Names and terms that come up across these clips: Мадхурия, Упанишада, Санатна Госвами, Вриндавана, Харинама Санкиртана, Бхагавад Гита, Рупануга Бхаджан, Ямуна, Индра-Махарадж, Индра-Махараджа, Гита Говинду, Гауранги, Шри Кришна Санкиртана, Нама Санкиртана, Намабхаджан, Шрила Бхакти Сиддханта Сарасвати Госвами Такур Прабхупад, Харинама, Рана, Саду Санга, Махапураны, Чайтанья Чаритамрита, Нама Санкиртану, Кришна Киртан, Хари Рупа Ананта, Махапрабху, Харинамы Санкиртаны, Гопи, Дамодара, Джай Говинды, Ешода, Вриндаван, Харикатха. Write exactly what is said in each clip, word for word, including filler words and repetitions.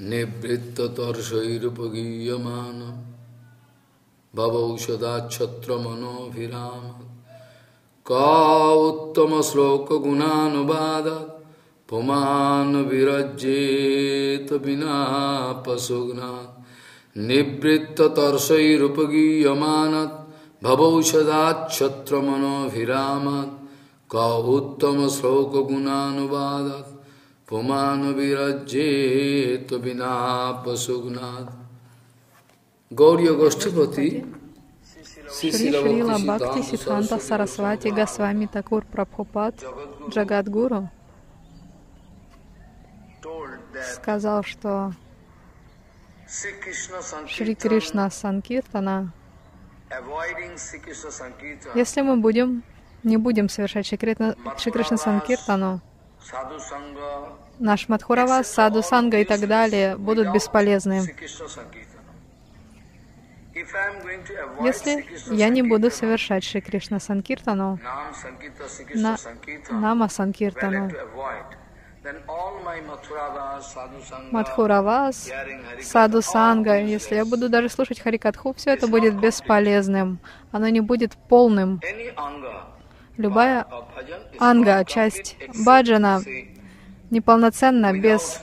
Nibhritta-tar-shair-pagiyamana Bhava-ushadacchatra-mano-virama Ka-uttama-sloka-gunanu-bada Puman-virajjeta-vinapa-sugna Nibhritta-tar-shair-pagiyamana Bhava-ushadacchatra-mano-virama Ka-uttama-sloka-gunanu-bada Пуману-вираджету-винапасугнат. Гаурья Гоштипати, Шрила Бхакти Сиддханта Сарасвати Госвами Такур Прабхупад, Джагадгуру, сказал, что Шри Кришна Санкиртана, если мы будем, не будем совершать Шри Кришна Санкиртану, наш Мадхуравас, Саду Санга и так далее будут бесполезны. Если я не буду совершать Шри Кришна Санкиртану, на... Нама Санкиртану, Мадхуравас, Саду Санга, если я буду даже слушать Харикатху, все это будет бесполезным, оно не будет полным. Любая анга, часть баджана, неполноценна без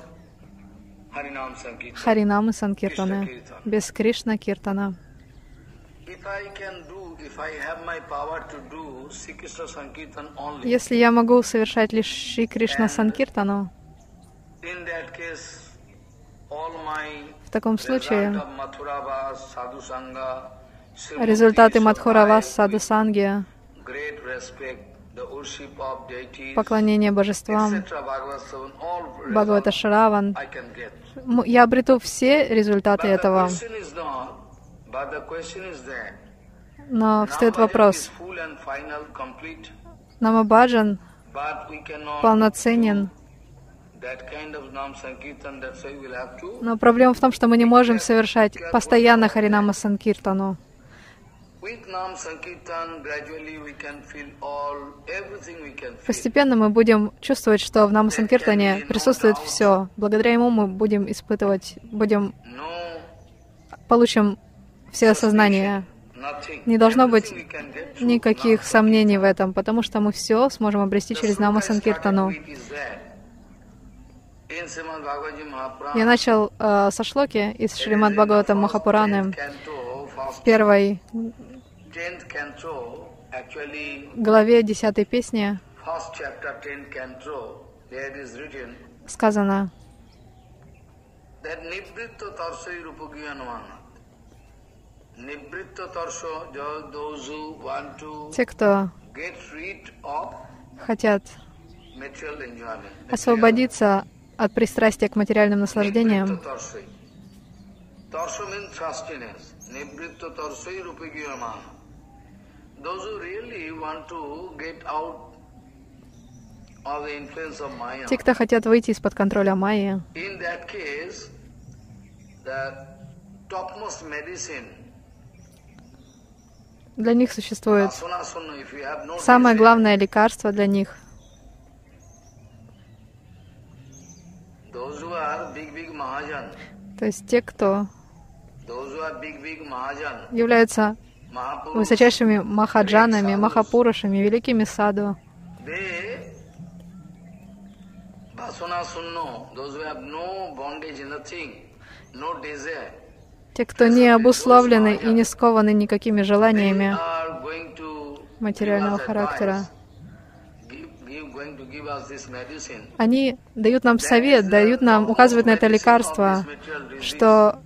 Харинамы Санкиртаны, без Кришна Киртана. Если я могу совершать лишь Шри Кришна Санкиртану, в таком случае результаты Мадхуравас, Саду Санги, поклонение божествам, Бхагавата Шраван, я обрету все результаты этого. Но встает вопрос. Намабхаджан полноценен. Но проблема в том, что мы не можем совершать постоянно Харинама Санкиртану. Постепенно мы будем чувствовать, что в Нама Санкиртане присутствует все. Благодаря ему мы будем испытывать, будем получим все осознания. Не должно быть никаких сомнений в этом, потому что мы все сможем обрести через Нама Санкиртану. Я начал э, со шлоки из Шримад Бхагаватам Махапураны в первой главе десятой песни сказано: те, кто хотят освободиться от пристрастия к материальным наслаждениям, те, кто хотят выйти из-под контроля майи, для них существует самое главное лекарство для них. То есть те, кто являются высочайшими махаджанами, махапурушами, великими саду. Те, кто не обусловлены и не скованы никакими желаниями материального характера, они дают нам совет, дают нам, указывают на это лекарство, что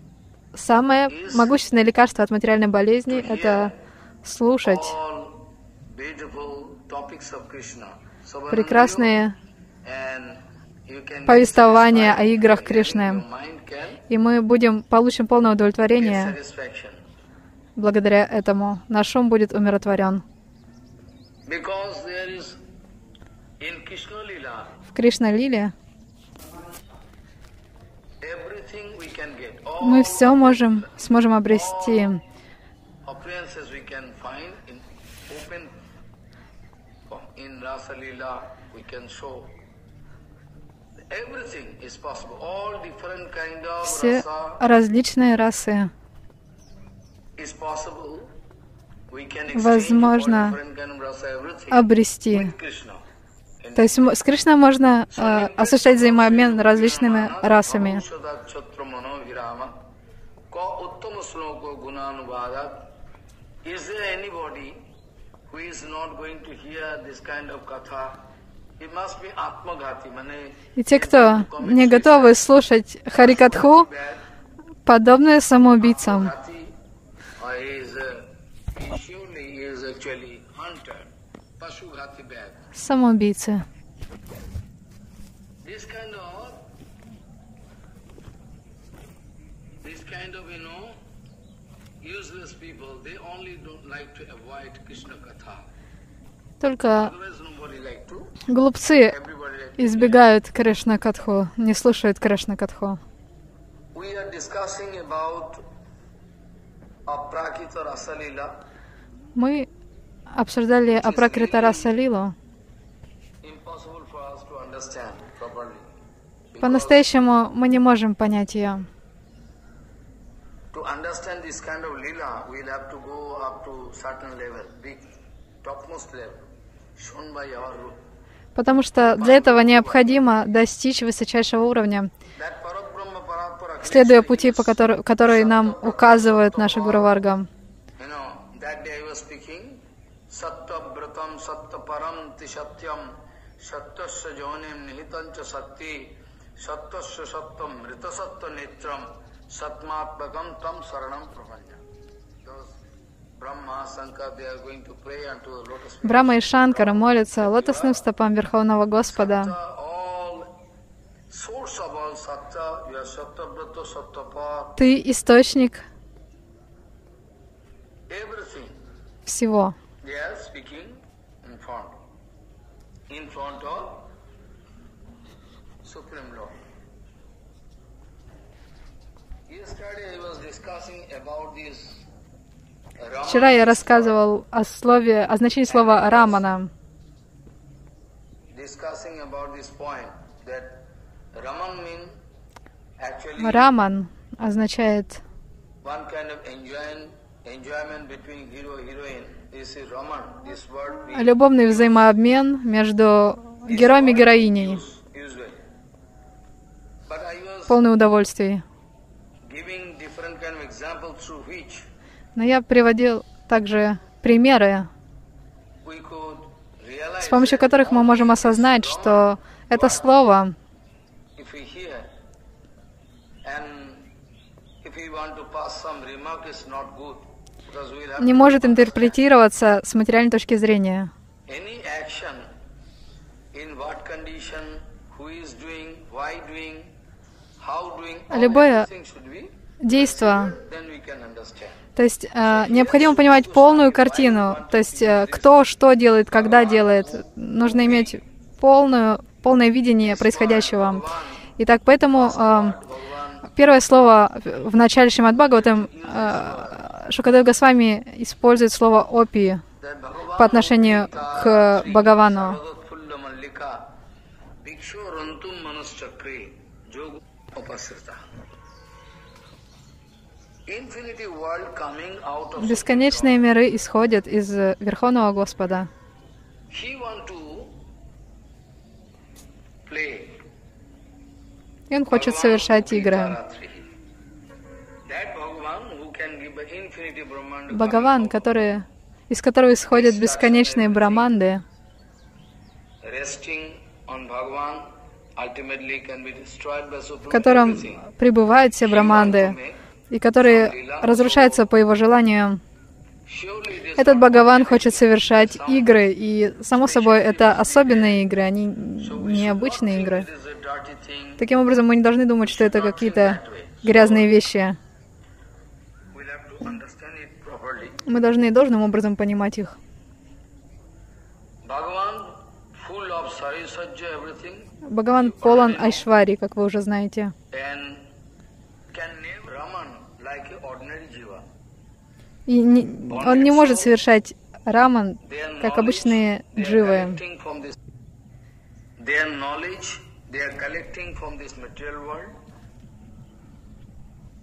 самое могущественное лекарство от материальной болезни — это слушать прекрасные повествования о играх Кришны. И мы будем, получим полное удовлетворение благодаря этому. Наш ум будет умиротворен. В Кришна-лиле мы все можем, сможем обрести. Все различные расы. Возможно обрести. То есть с Кришной можно э, осуществлять взаимообмен различными расами. И те, кто не готовы слушать Харикатху, подобные самоубийцам. Самоубийцы. Только глупцы избегают Кришна-катху, не слушают Кришна-катху. Мы обсуждали Апракрита Раса Лилу. По-настоящему мы не можем понять ее. Потому что для этого необходимо достичь высочайшего уровня, следуя пути, по который, который нам указывает наша Гуру Варга. Брахма и Шанкара молятся лотосным стопам Верховного Господа. Ты источник всего. Вчера я рассказывал о слове, о значении слова Рамана. Раман означает любовный взаимообмен между героем и героиней. Полное удовольствие. Но я приводил также примеры, с помощью которых мы можем осознать, что это слово, не может интерпретироваться с материальной точки зрения. Любое действие, то есть э, необходимо понимать полную картину, то есть э, кто что делает, когда делает, нужно иметь полную, полное видение происходящего. Итак, поэтому э, первое слово в начале Шримад Бхагаватам э, Шукадев Госвами использует слово «опи» по отношению к Бхагавану. Бесконечные миры исходят из Верховного Господа. И он хочет совершать игры. Бхагаван, который, из которого исходят бесконечные браманды, в котором пребывают все браманды, и которые разрушаются по его желанию. Этот Бхагаван хочет совершать игры, и, само собой, это особенные игры, они необычные игры. Таким образом, мы не должны думать, что это какие-то грязные вещи. Мы должны должным образом понимать их. Бхагаван полон айшвари, как вы уже знаете. И не, он не может совершать раман, как обычные дживы. They are collecting from this material world.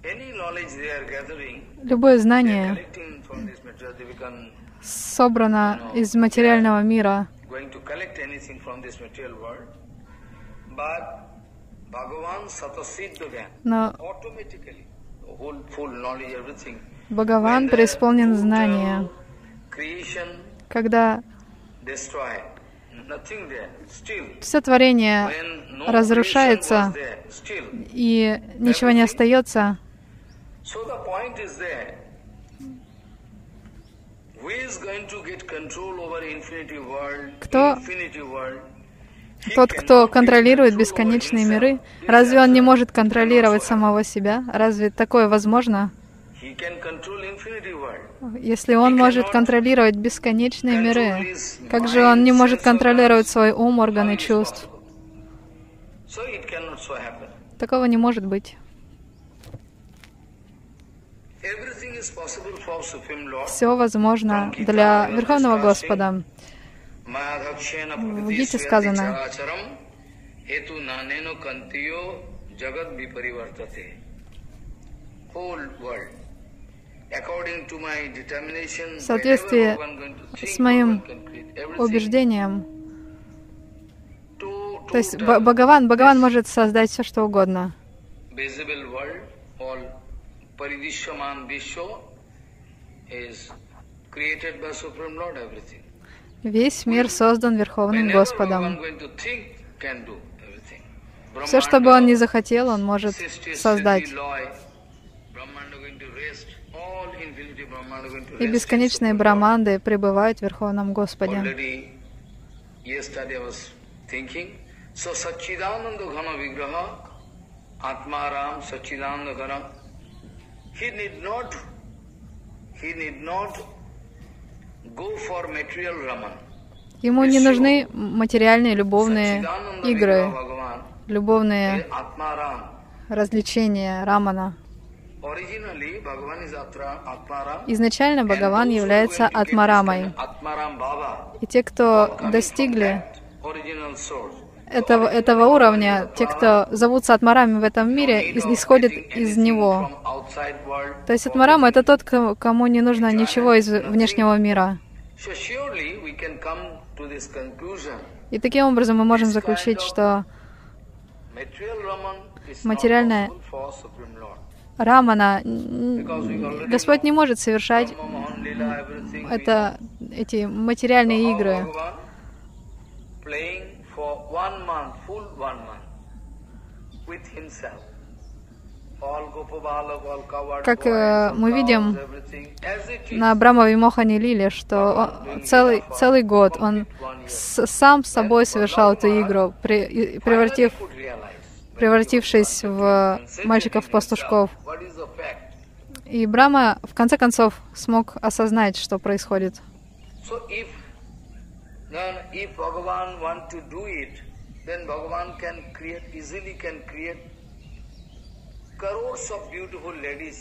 Any knowledge they are gathering. Любое знание собрано из материального мира. Going to collect anything from this material world, but Bhagavan Satasiddhyan automatically the whole full knowledge everything. Бхагаван преисполнен знания. Когда все творение разрушается и ничего не остается, кто, тот, кто контролирует бесконечные миры, разве он не может контролировать самого себя? Разве такое возможно? Если он может контролировать бесконечные миры, как же он не может контролировать свой ум, органы чувств? Такого не может быть. Все возможно для Верховного Господа. В Гите сказано: в соответствии с моим убеждением, то есть Бхагаван, Бхагаван может создать все, что угодно. Весь мир создан Верховным Господом. Все, что бы он ни захотел, он может создать. И бесконечные брахманды пребывают в Верховном Господе. Ему не нужны материальные любовные игры, любовные развлечения Рамана. Изначально Бхагаван является Атмарамой. И те, кто достигли этого, этого уровня, те, кто зовутся Атмарами в этом мире, исходят из него. То есть Атмарама — это тот, кому не нужно ничего из внешнего мира. И таким образом мы можем заключить, что материальное Рамана, Господь не может совершать это, эти материальные игры. Как э, мы видим на Брама Вимохани Лиле, что он, целый, целый год он с, сам с собой совершал эту игру, при, превратив... превратившись в мальчиков-пастушков. И Брахма, в конце концов, смог осознать, что происходит.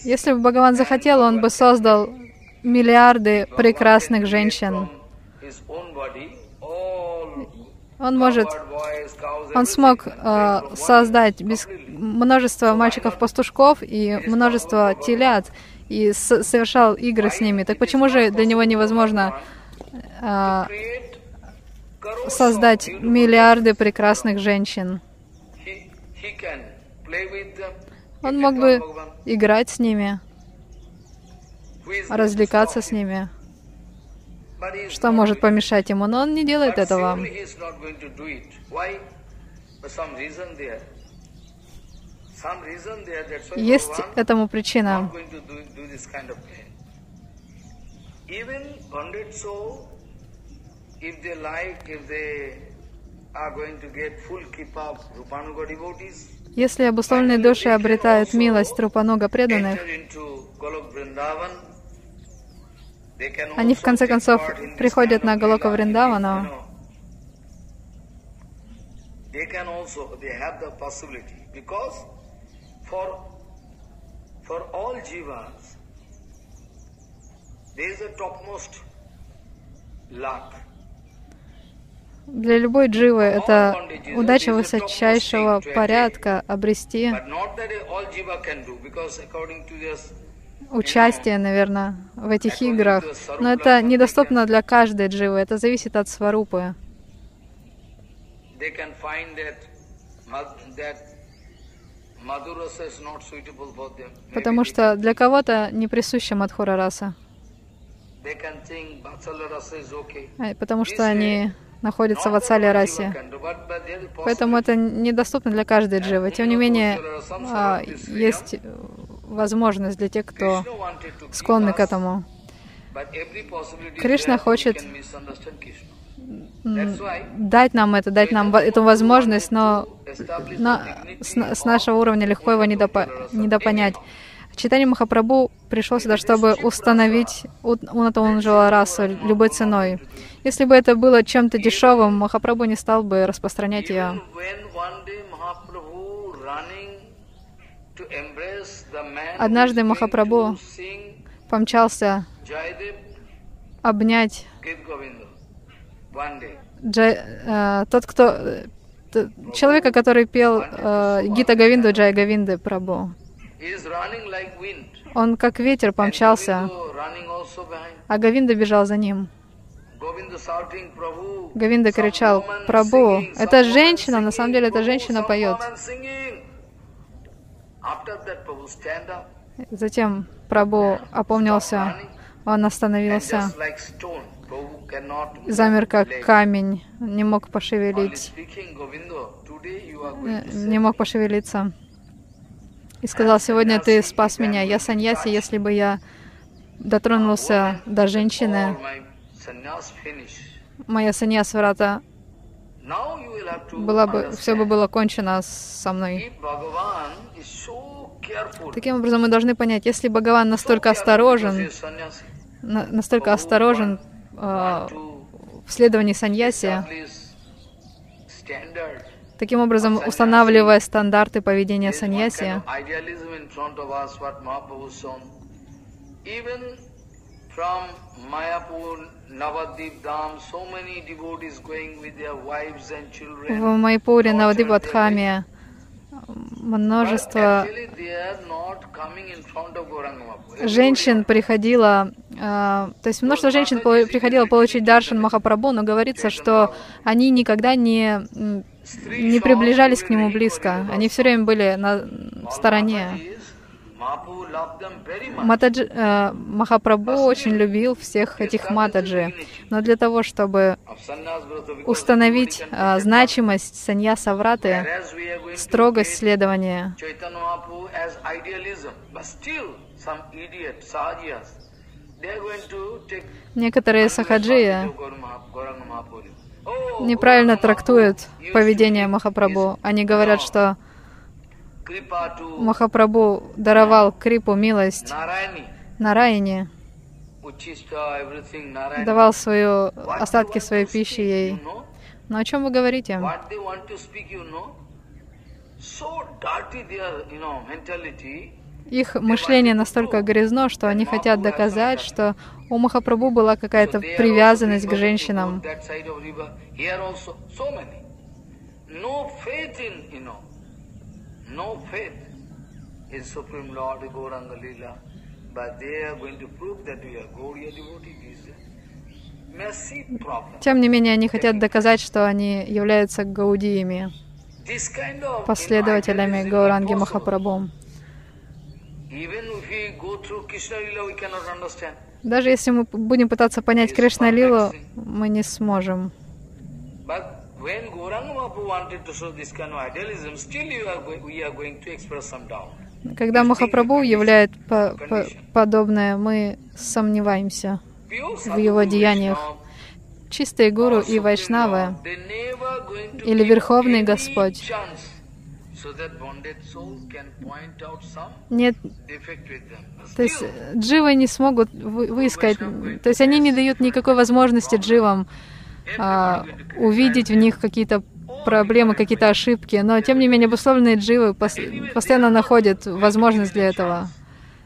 Если бы Бхагаван захотел, он бы создал миллиарды прекрасных женщин. Он может, он смог э, создать без, множество мальчиков-пастушков и множество телят, и с, совершал игры с ними. Так почему же для него невозможно э, создать миллиарды прекрасных женщин? Он мог бы играть с ними, развлекаться с ними. Что может помешать ему, но он не делает этого. Есть этому причина. Если обусловленные души обретают милость Рупануга преданных, они, в конце концов, приходят на Голока Вриндавану. Для любой дживы это удача высочайшего порядка обрести участие, наверное, в этих играх. Но это недоступно для каждой дживы, это зависит от сварупы. Потому что для кого-то не присуща Мадхура раса. Потому что они находятся в Ачале расе. Поэтому это недоступно для каждой дживы. Тем не менее, есть возможность для тех, кто склонны к этому. Кришна хочет дать нам это, дать нам эту возможность, но на, с, с нашего уровня легко его недопо, недопонять. Чайтанья Махапрабху пришел сюда, чтобы установить унатаунжила расу любой ценой. Если бы это было чем-то дешевым, Махапрабху не стал бы распространять ее. Однажды Махапрабху помчался обнять Джай, э, тот, кто, т, человека, который пел э, Гита Говинду, Джай Говинды Прабху. Он как ветер помчался, а Говинда бежал за ним. Говинда кричал: «Прабху, это женщина, на самом деле эта женщина поет». Затем Прабху опомнился, он остановился, замер как камень, не мог пошевелить, не мог пошевелиться. И сказал: «Сегодня ты спас меня. Я саньяси, если бы я дотронулся до женщины, моя саньяс-врата была бы, все бы было кончено со мной». Таким образом, мы должны понять, если Бхагаван настолько осторожен, настолько осторожен э, в следовании саньяси, таким образом устанавливая стандарты поведения саньяси, в Майпуре, Навадипатхаме множество женщин приходило, э, то есть множество женщин приходило получить даршан Махапрабху, но говорится, что они никогда не, не приближались к нему близко, они все время были на стороне. Матаджи, э, Махапрабху очень любил всех этих матаджи, но для того, чтобы установить э, значимость саньяса-враты, строгость следования, некоторые сахаджи неправильно трактуют поведение Махапрабху. Они говорят, что Махапрабху даровал Крипу милость Нараяне, давал свою, остатки своей пищи ей. Но о чем вы говорите? Их мышление настолько грязно, что они хотят доказать, что у Махапрабху была какая-то привязанность к женщинам. No faith in Supreme Lord Gauranga Lila, but they are going to prove that we are Gauriya devotees. Massive problem. Тем не менее, они хотят доказать, что они являются гаудиями, последователями Гауранги Махапрабху. Даже если мы будем пытаться понять Кришна Лилу, мы не сможем. When Gauranga Mahaprabhu wanted to show this kind of idealism, still you are going, we are going to express some doubt. Когда Махапрабху являет по по подобное, мы сомневаемся в его деяниях. Чистые гуру и вайшнавы, или Верховный Господь, нет, то есть дживы не смогут выискать, то есть они не дают никакой возможности дживам А, увидеть в них какие-то проблемы, какие-то ошибки. Но, тем не менее, обусловленные дживы пос постоянно находят возможность для этого.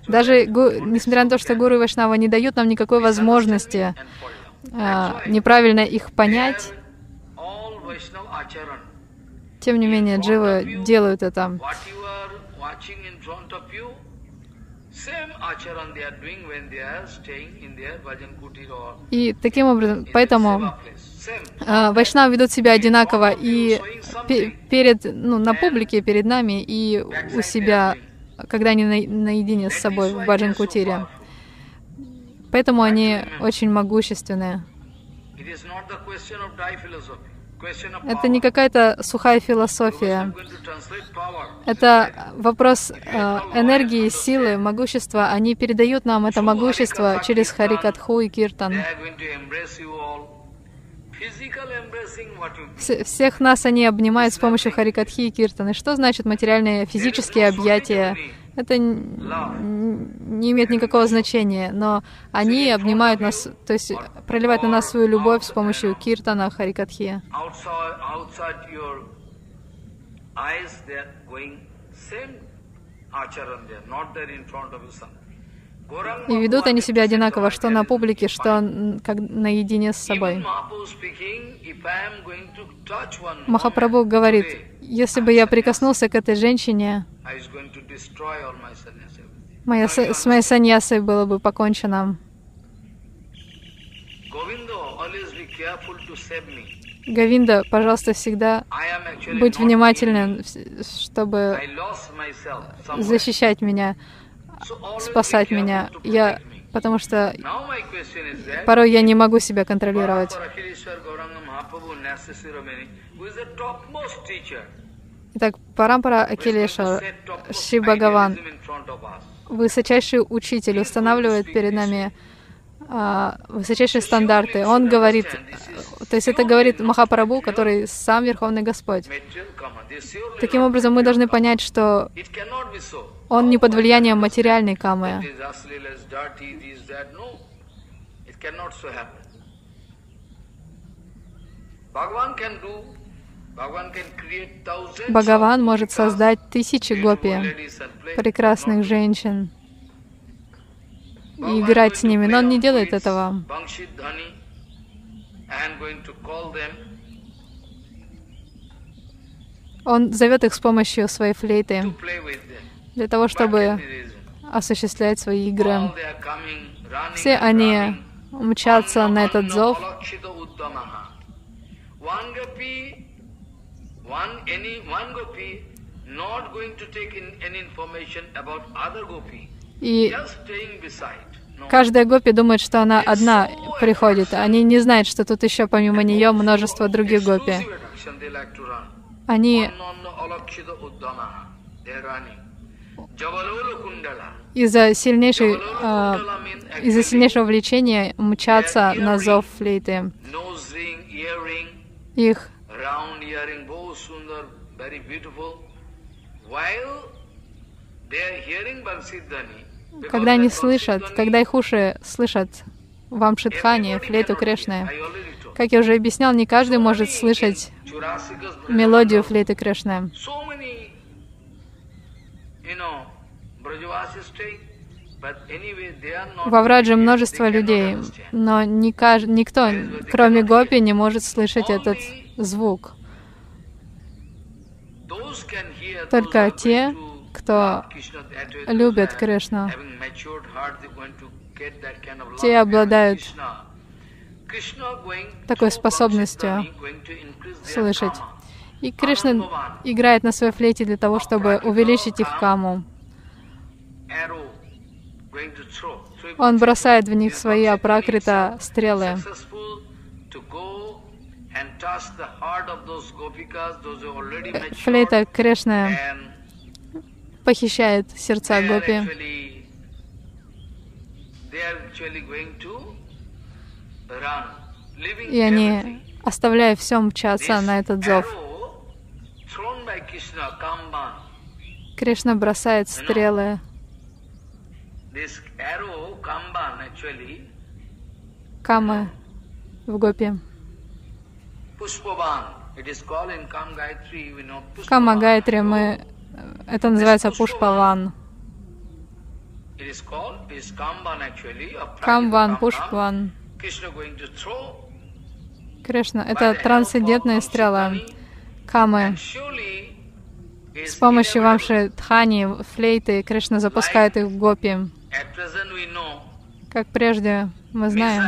Даже, несмотря на то, что гуру и вайшнава не дают нам никакой возможности а, неправильно их понять, Тем не менее, дживы делают это и таким образом, поэтому э, вайшнавы ведут себя одинаково и пе перед, ну, на публике, перед нами, и у себя, когда они на наедине с собой в баджан-кутире. Поэтому они очень могущественные. Это не какая-то сухая философия. Это вопрос э, энергии, силы, могущества. Они передают нам это могущество через Харикатху и Киртан. Всех нас они обнимают с помощью Харикатхи и Киртан. И что значит материальные физические объятия? Это не имеет никакого значения, но они обнимают нас, то есть проливают на нас свою любовь с помощью Киртана, Харикатхи. И ведут они себя одинаково, что на публике, что как наедине с собой. Махапрабху говорит, если бы я прикоснулся к этой женщине, моя, с моей саньясой было бы покончено. Говинда, пожалуйста, всегда будь внимательным, чтобы защищать меня, спасать меня. Я, потому что порой я не могу себя контролировать. Итак, Парампара Акилеша, Шри Бхагаван, высочайший учитель, устанавливает перед нами а, высочайшие стандарты. Он говорит, то есть это говорит Махапрабху, который сам Верховный Господь. Таким образом, мы должны понять, что он не под влиянием материальной камы. Бхагаван может создать тысячи гопи, прекрасных женщин, и играть с ними, но он не делает этого. Он зовет их с помощью своей флейты для того, чтобы осуществлять свои игры. Все они мчатся на этот зов. И каждая гопи думает, что она одна приходит. Они не знают, что тут еще помимо нее множество других гопи. Они из-за сильнейшей, э, из-за сильнейшего влечения мчатся на зов флейты. Их когда они слышат, когда их уши слышат вамшидхани, флейту Кришны, как я уже объяснял, не каждый может слышать мелодию флейты Кришны. Во Врадже множество людей, но не каж... никто, кроме гопи, не может слышать этот звук. Только те, кто любят Кришну, те обладают такой способностью слышать. И Кришна играет на своей флейте для того, чтобы увеличить их каму. Он бросает в них свои апракрита стрелы. Флейта Кришна похищает сердца гопи. И они, оставляя все, мчатся на этот зов. Кришна бросает стрелы. Камы в гопи. Кама Гайтри, мы... это называется Пушпаван. Камбан, Пушпаван. Кришна — это трансцендентная стрела Камы. С помощью вамши Дхани, флейты, Кришна запускает их в гопи. Как прежде, мы знаем,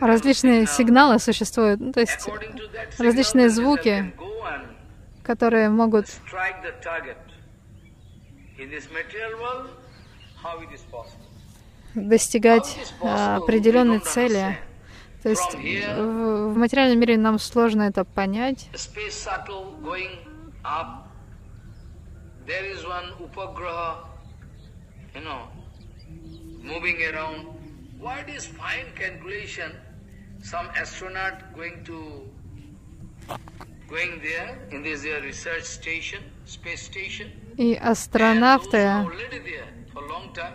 различные сигналы существуют, ну, то есть различные звуки, которые могут достигать определенной цели. То есть в материальном мире нам сложно это понять. И астронавты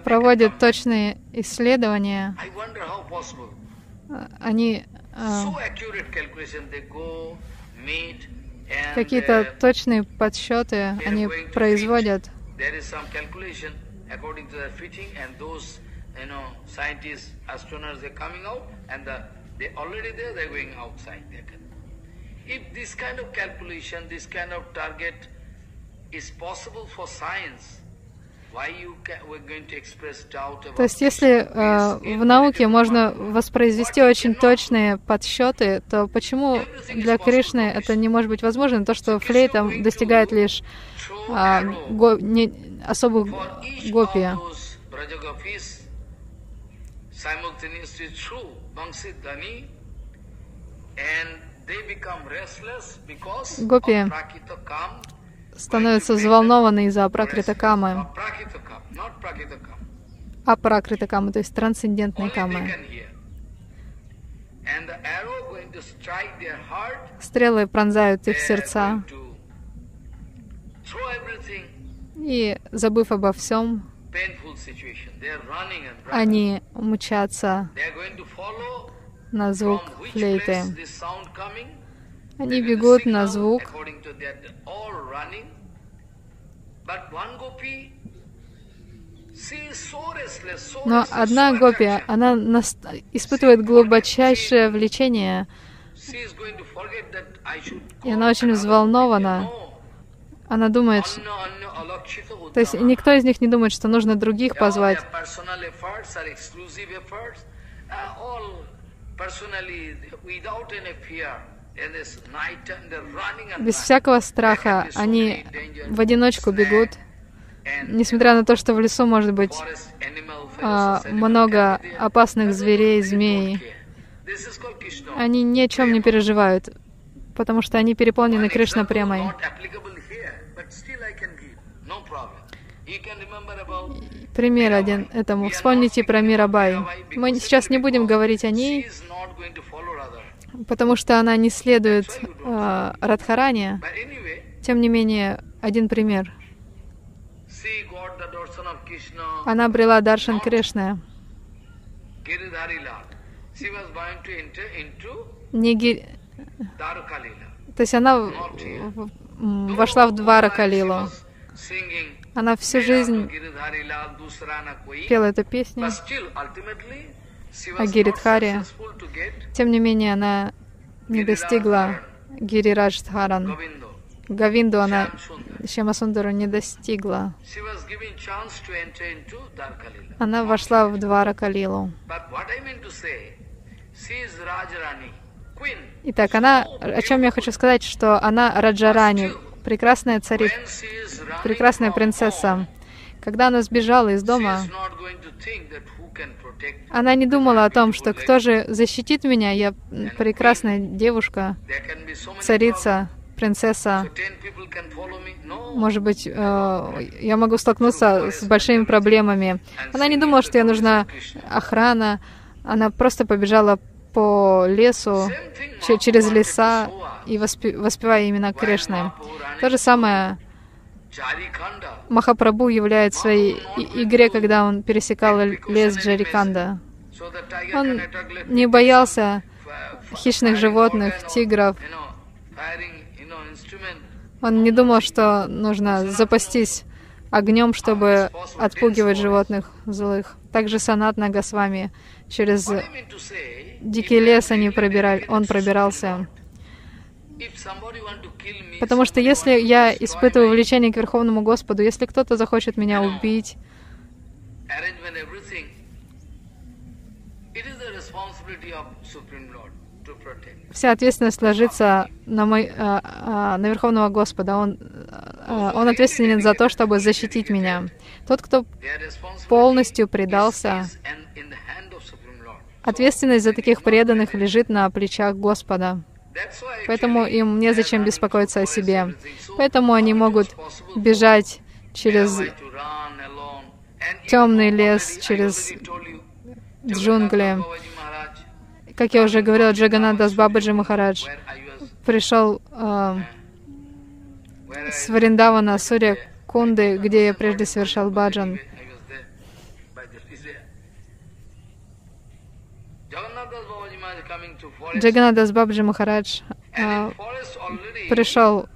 проводят точные исследования. Они э, какие-то точные подсчеты они производят. If this kind of calculation, this kind of target is possible for science, why you we're going to express doubt about? То есть, если в науке можно воспроизвести очень точные подсчеты, то почему для Кришны это не может быть возможно? То, что флейта достигает лишь особых гопи. Гопи становятся взволнованы из-за апракрита-камы. Апракрита-камы, то есть трансцендентные камы. Стрелы пронзают их сердца. И, забыв обо всем, они мчатся на звук флейты. Они бегут на звук. Но одна гопи, она наст... испытывает глубочайшее влечение, и она очень взволнована. Она думает, то есть никто из них не думает, что нужно других позвать. Без всякого страха они в одиночку бегут, несмотря на то, что в лесу может быть а, много опасных зверей, змей. Они ни о чем не переживают, потому что они переполнены Кришна-премой. Пример один этому. Вспомните про Мирабай. Мы сейчас не будем говорить о ней, потому что она не следует э, Радхаране. Тем не менее, один пример. Она обрела даршан Кришны. Не ги... То есть она вошла в Двара Калилу. Она всю жизнь пела эту песню о Гиридхаре. Тем не менее, она не достигла Гирирадж Дхаран. Говинду она, Шьямасундару, не достигла. Она вошла в Двара Калилу. Итак, она, о чем я хочу сказать, что она Раджарани, прекрасная цари, прекрасная принцесса. Когда она сбежала из дома, она не думала о том, что кто же защитит меня, я прекрасная девушка, царица, принцесса. Может быть, я могу столкнуться с большими проблемами. Она не думала, что ей нужна охрана, она просто побежала по лесу, через леса, и воспевая имена Кришны. То же самое Махапрабху являет в своей игре, когда он пересекал лес Джариканда. Он не боялся хищных животных, тигров. Он не думал, что нужно запастись огнем, чтобы отпугивать животных злых. Также Санатна Госвами через дикий лес они пробирали, он пробирался. Потому что если я испытываю влечение к Верховному Господу, если кто-то захочет меня убить, вся ответственность ложится на, мой, а, а, на Верховного Господа. Он, а, он ответственен за то, чтобы защитить меня. Тот, кто полностью предался, ответственность за таких преданных лежит на плечах Господа. Поэтому им незачем беспокоиться о себе. Поэтому они могут бежать через темный лес, через джунгли. Как я уже говорила, Джаганандас Бабаджи Махарадж пришел э, с Вриндавана, Сурья Кунды, где я прежде совершал баджан. Джаганандас Бабаджи Махарадж э, пришел,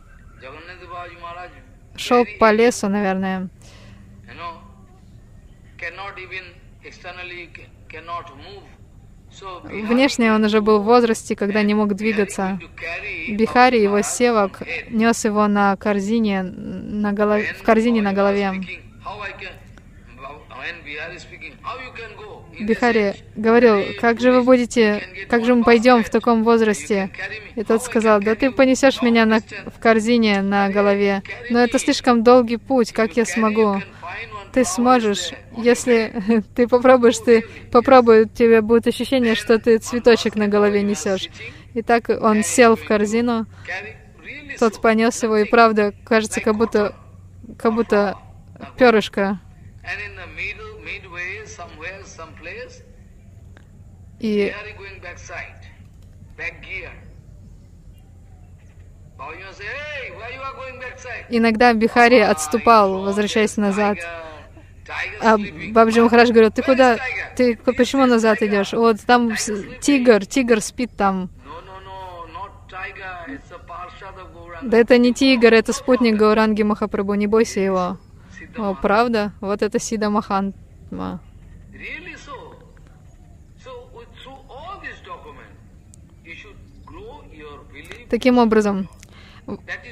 шел по лесу, наверное. Внешне он уже был в возрасте, когда не мог двигаться. Бихари, его севак, нес его на корзине, на голов... в корзине на голове. Бихари говорил: «Как же вы будете, как же мы пойдем в таком возрасте?» И тот сказал: «Да ты понесешь меня на... в корзине на голове, но это слишком долгий путь, как я смогу?» Ты сможешь, если ты попробуешь, ты попробуй, у тебя будет ощущение, что ты цветочек на голове несешь. И так он сел в корзину, тот понес его, и правда, кажется, как будто, как будто перышко. И иногда Бихари отступал, возвращаясь назад. А Бабаджи Махарадж говорит: «Ты куда? Ты почему назад идешь? Вот там тигр, тигр спит там». «Да это не тигр, это спутник Гауранги Махапрабху, не бойся его». О, правда? Вот это Сида Махантма. Таким образом,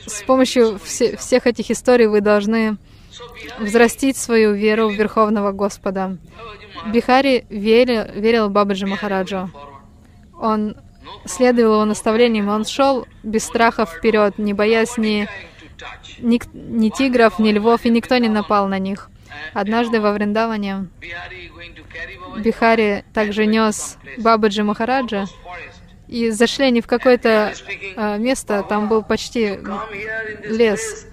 с помощью все, всех этих историй вы должны взрастить свою веру в Верховного Господа. Бихари верил, верил Бабаджи Махараджу. Он следовал его наставлениям, он шел без страха вперед, не боясь ни, ни, ни тигров, ни львов, и никто не напал на них. Однажды во Вриндаване Бихари также нес Бабаджи Махараджа, и зашли они в какое-то э, место, там был почти лес.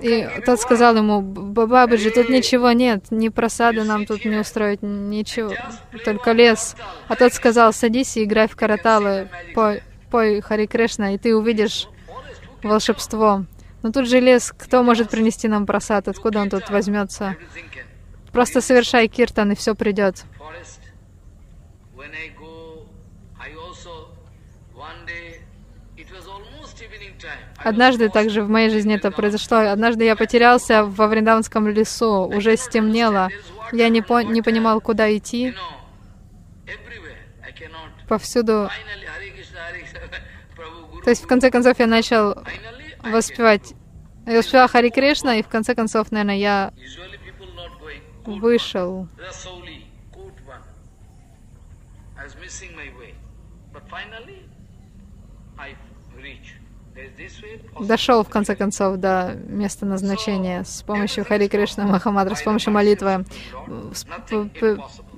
И тот сказал ему: «Бабаджи, тут ничего нет, ни просада нам тут не устроить, ничего, только лес». А тот сказал: «Садись и играй в караталы, пой, пой Хари Кришна, и ты увидишь волшебство». Но тут же лес, кто может принести нам просад, откуда он тут возьмется? Просто совершай киртан, и все придет. Однажды, также в моей жизни это произошло, однажды я потерялся во Вриндаванском лесу, уже стемнело, я не, по не понимал, куда идти, повсюду. То есть, в конце концов, я начал воспевать, я воспевал Хари Кришна, и в конце концов, наверное, я вышел. Дошел, в конце концов, до места назначения с помощью Хари Кришна Махамадра, с помощью молитвы, с,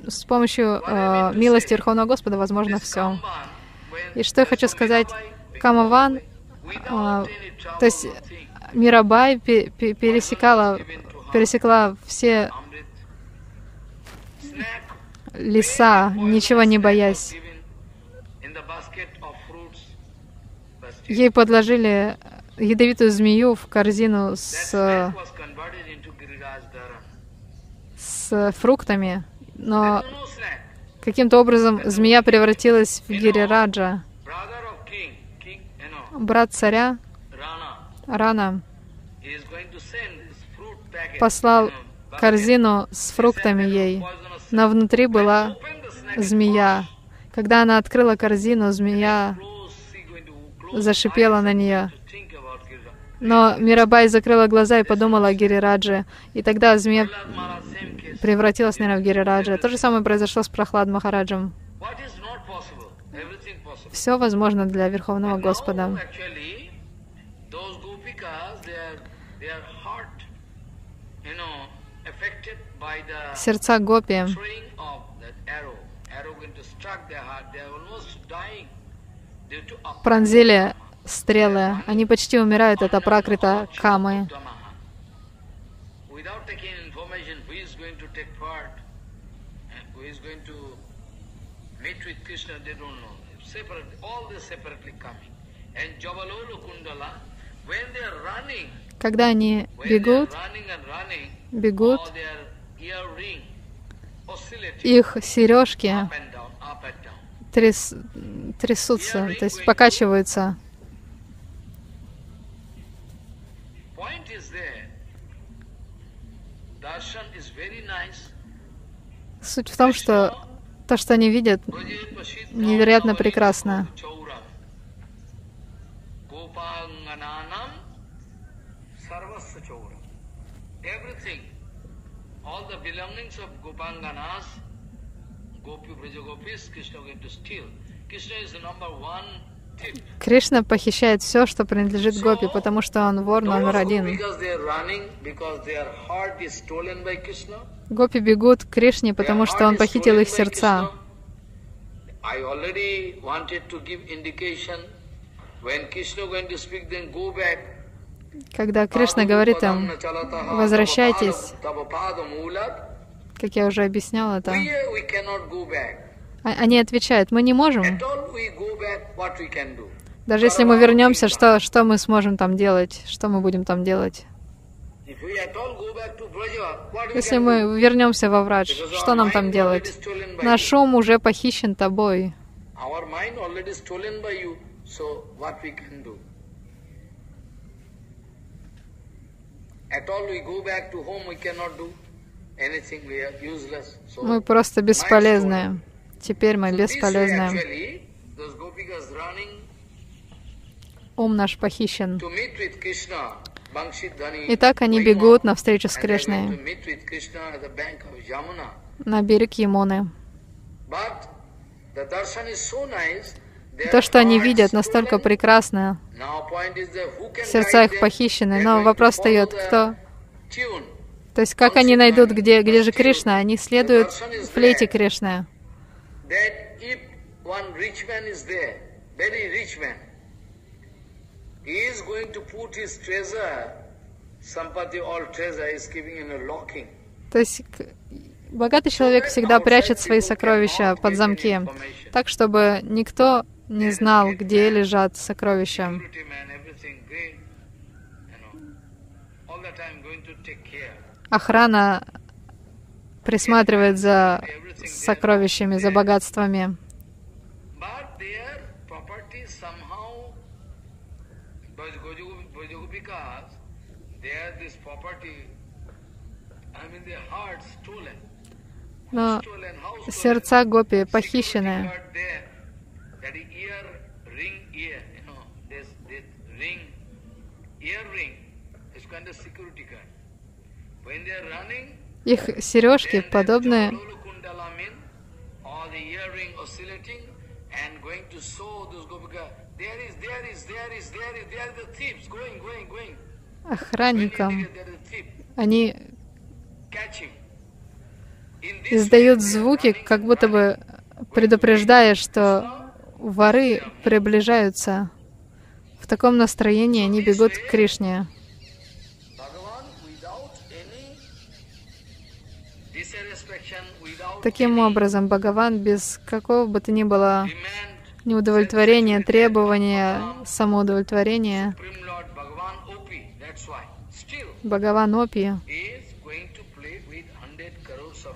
с помощью э, милости Верховного Господа возможно все. И что я хочу сказать, Камаван, э, то есть Мирабай пересекала, пересекла все леса, ничего не боясь. Ей подложили ядовитую змею в корзину с, с фруктами, но Каким-то образом змея превратилась в Гирираджа, брат царя Рана, послал корзину с фруктами ей, но внутри была змея. Когда она открыла корзину, змея зашипела на нее. Но Мирабай закрыла глаза и подумала о Гирирадже. И тогда змея превратилась, наверное, в Гирираджа. То же самое произошло с Прохлад Махараджем. Все возможно для Верховного Господа. Сердца гопи пронзили стрелы. Они почти умирают от апракрита камы. Когда они бегут, бегут, их сережки тряс, трясутся, то есть покачиваются. Суть в том, что то, что они видят, невероятно прекрасно. Кришна похищает все, что принадлежит гопи, потому что он вор номер один. Гопи бегут к Кришне, потому что он похитил их сердца. Когда Кришна говорит им, возвращайтесь, как я уже объясняла, это... они отвечают, мы не можем. Даже если мы вернемся, что, что мы сможем там делать, что мы будем там делать? Если мы вернемся во Врадж, что нам там делать? Наш ум уже похищен тобой. Мы просто бесполезны. Теперь мы бесполезны. Ум наш похищен. Итак, они бегут навстречу с Кришной на берег Ямуны. То, что они видят, настолько прекрасно. Сердца их похищены, но вопрос встает, кто? То есть, как они найдут, где, где же Кришна? Они следуют в флейте Кришны. То есть, богатый человек всегда прячет свои сокровища под замки, так, чтобы никто не знал, где лежат сокровища. Охрана присматривает за сокровищами, за богатствами. Но сердца гопи похищены. Их сережки подобны охранникам. Они издают звуки, как будто бы предупреждая, что воры приближаются. В таком настроении они бегут к Кришне. Таким образом, Бхагаван без какого бы то ни было неудовлетворения, требования, самоудовлетворения, Бхагаван Опи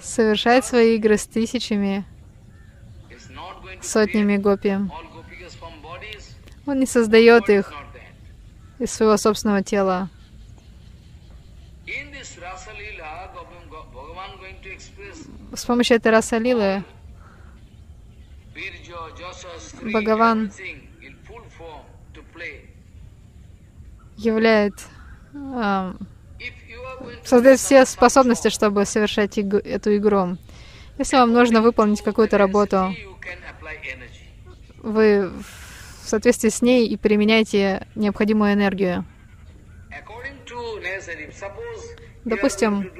совершает свои игры с тысячами сотнями гопи. Он не создает их из своего собственного тела. С помощью этой раса-лилы Бхагаван являет, э, создает все способности, чтобы совершать иг- эту игру. Если вам нужно выполнить какую-то работу, вы в соответствии с ней и применяйте необходимую энергию. Допустим,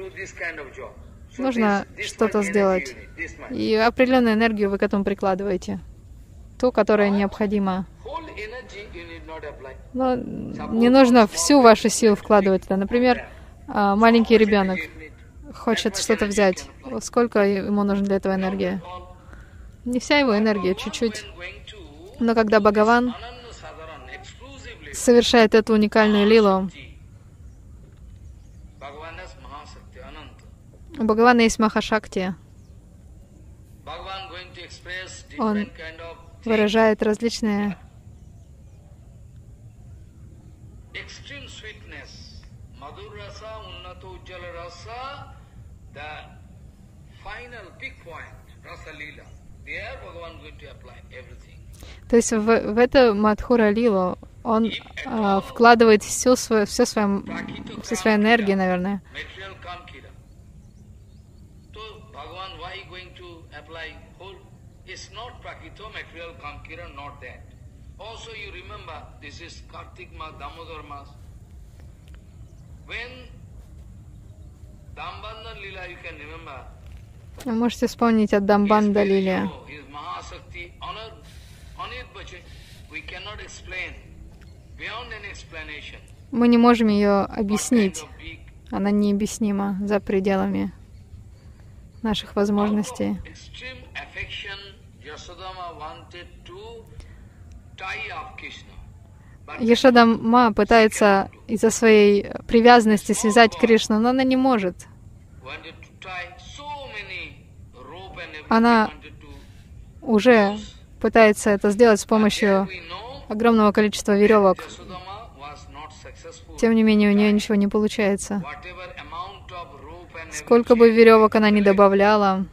нужно что-то сделать, и определенную энергию вы к этому прикладываете, ту, которая необходима. Но не нужно всю вашу силу вкладывать туда. Например, маленький ребенок хочет что-то взять. Сколько ему нужна для этого энергия? Не вся его энергия, чуть-чуть. Но когда Бхагаван совершает эту уникальную лилу, у Бхагавана есть Махашакти. Он выражает различные то есть в, в это Мадхура Лилу он а, вкладывает всю свою, всю свою, всю свою энергию, наверное. Вы можете вспомнить о Дамбанда Лиле. Мы не можем ее объяснить. Она необъяснима за пределами наших возможностей. Ешода Ма пытается из-за своей привязанности связать Кришну, но она не может. Она уже пытается это сделать с помощью огромного количества веревок. Тем не менее, у нее ничего не получается. Сколько бы веревок она ни добавляла,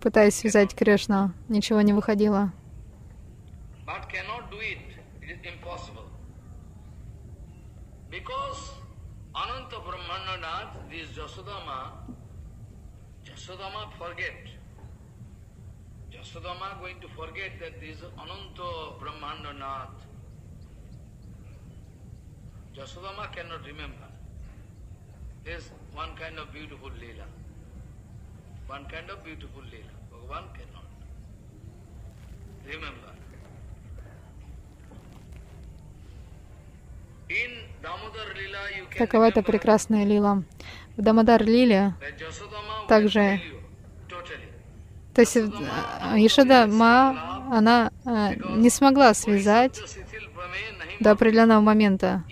пытаясь связать Кришну, ничего не выходило. Такова эта прекрасная лила. В Дамодар Лиле также... То есть Ешода Ма, она не смогла связать до определенного момента.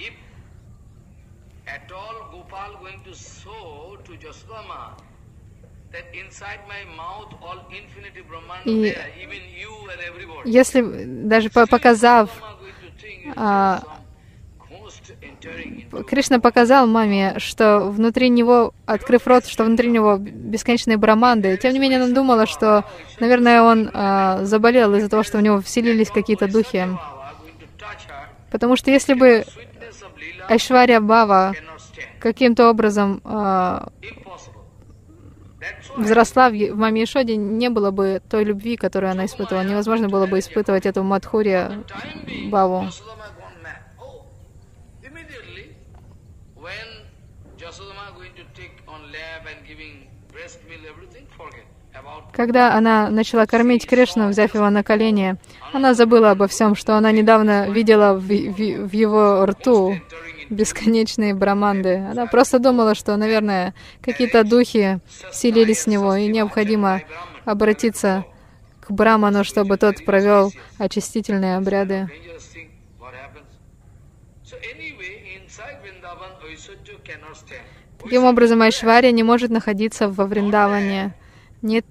И если, даже показав, а, Кришна показал маме, что внутри него, открыв рот, что внутри него бесконечные браманды, тем не менее она думала, что, наверное, он а, заболел из-за того, что в него вселились какие-то духи. Потому что если бы Айшварья Бхава каким-то образом а, взросла в маме Ешоде, не было бы той любви, которую она испытывала. Невозможно было бы испытывать эту Мадхурия Бхаву. Когда она начала кормить Кришну, взяв его на колени, она забыла обо всем, что она недавно видела в, в, в его рту бесконечные браманды. Она просто думала, что, наверное, какие-то духи вселились в него, и необходимо обратиться к браману, чтобы тот провел очистительные обряды. Таким образом, Айшварья не может находиться во Вриндаване. Нет.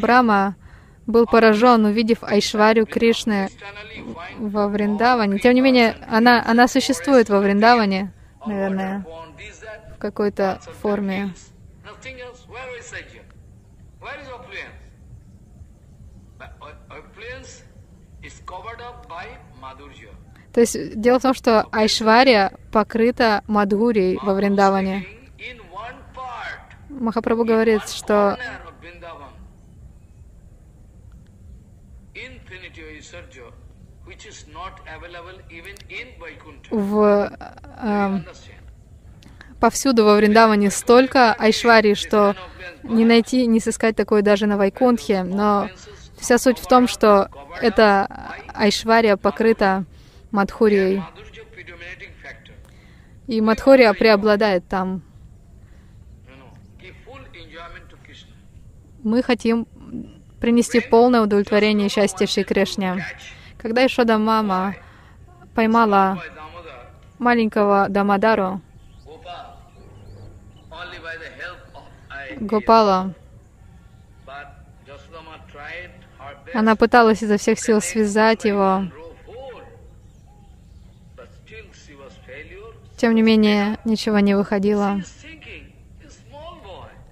Брахма был поражен, увидев Айшварью Кришны во Вриндаване. Тем не менее, она, она существует во Вриндаване, наверное, в какой-то форме. То есть дело в том, что Айшварья покрыта Мадхурией во Вриндаване. Махапрабху говорит, что в, э, повсюду во Вриндаване столько Айшварии, что не найти, не сыскать такое даже на Вайкунтхе. Но вся суть в том, что эта Айшвария покрыта Мадхурией. И Мадхурия преобладает там. Мы хотим принести полное удовлетворение и счастье Шри Кришне. Когда Ешода мама поймала маленького Дамодару, Гопала, она пыталась изо всех сил связать его. Тем не менее, ничего не выходило.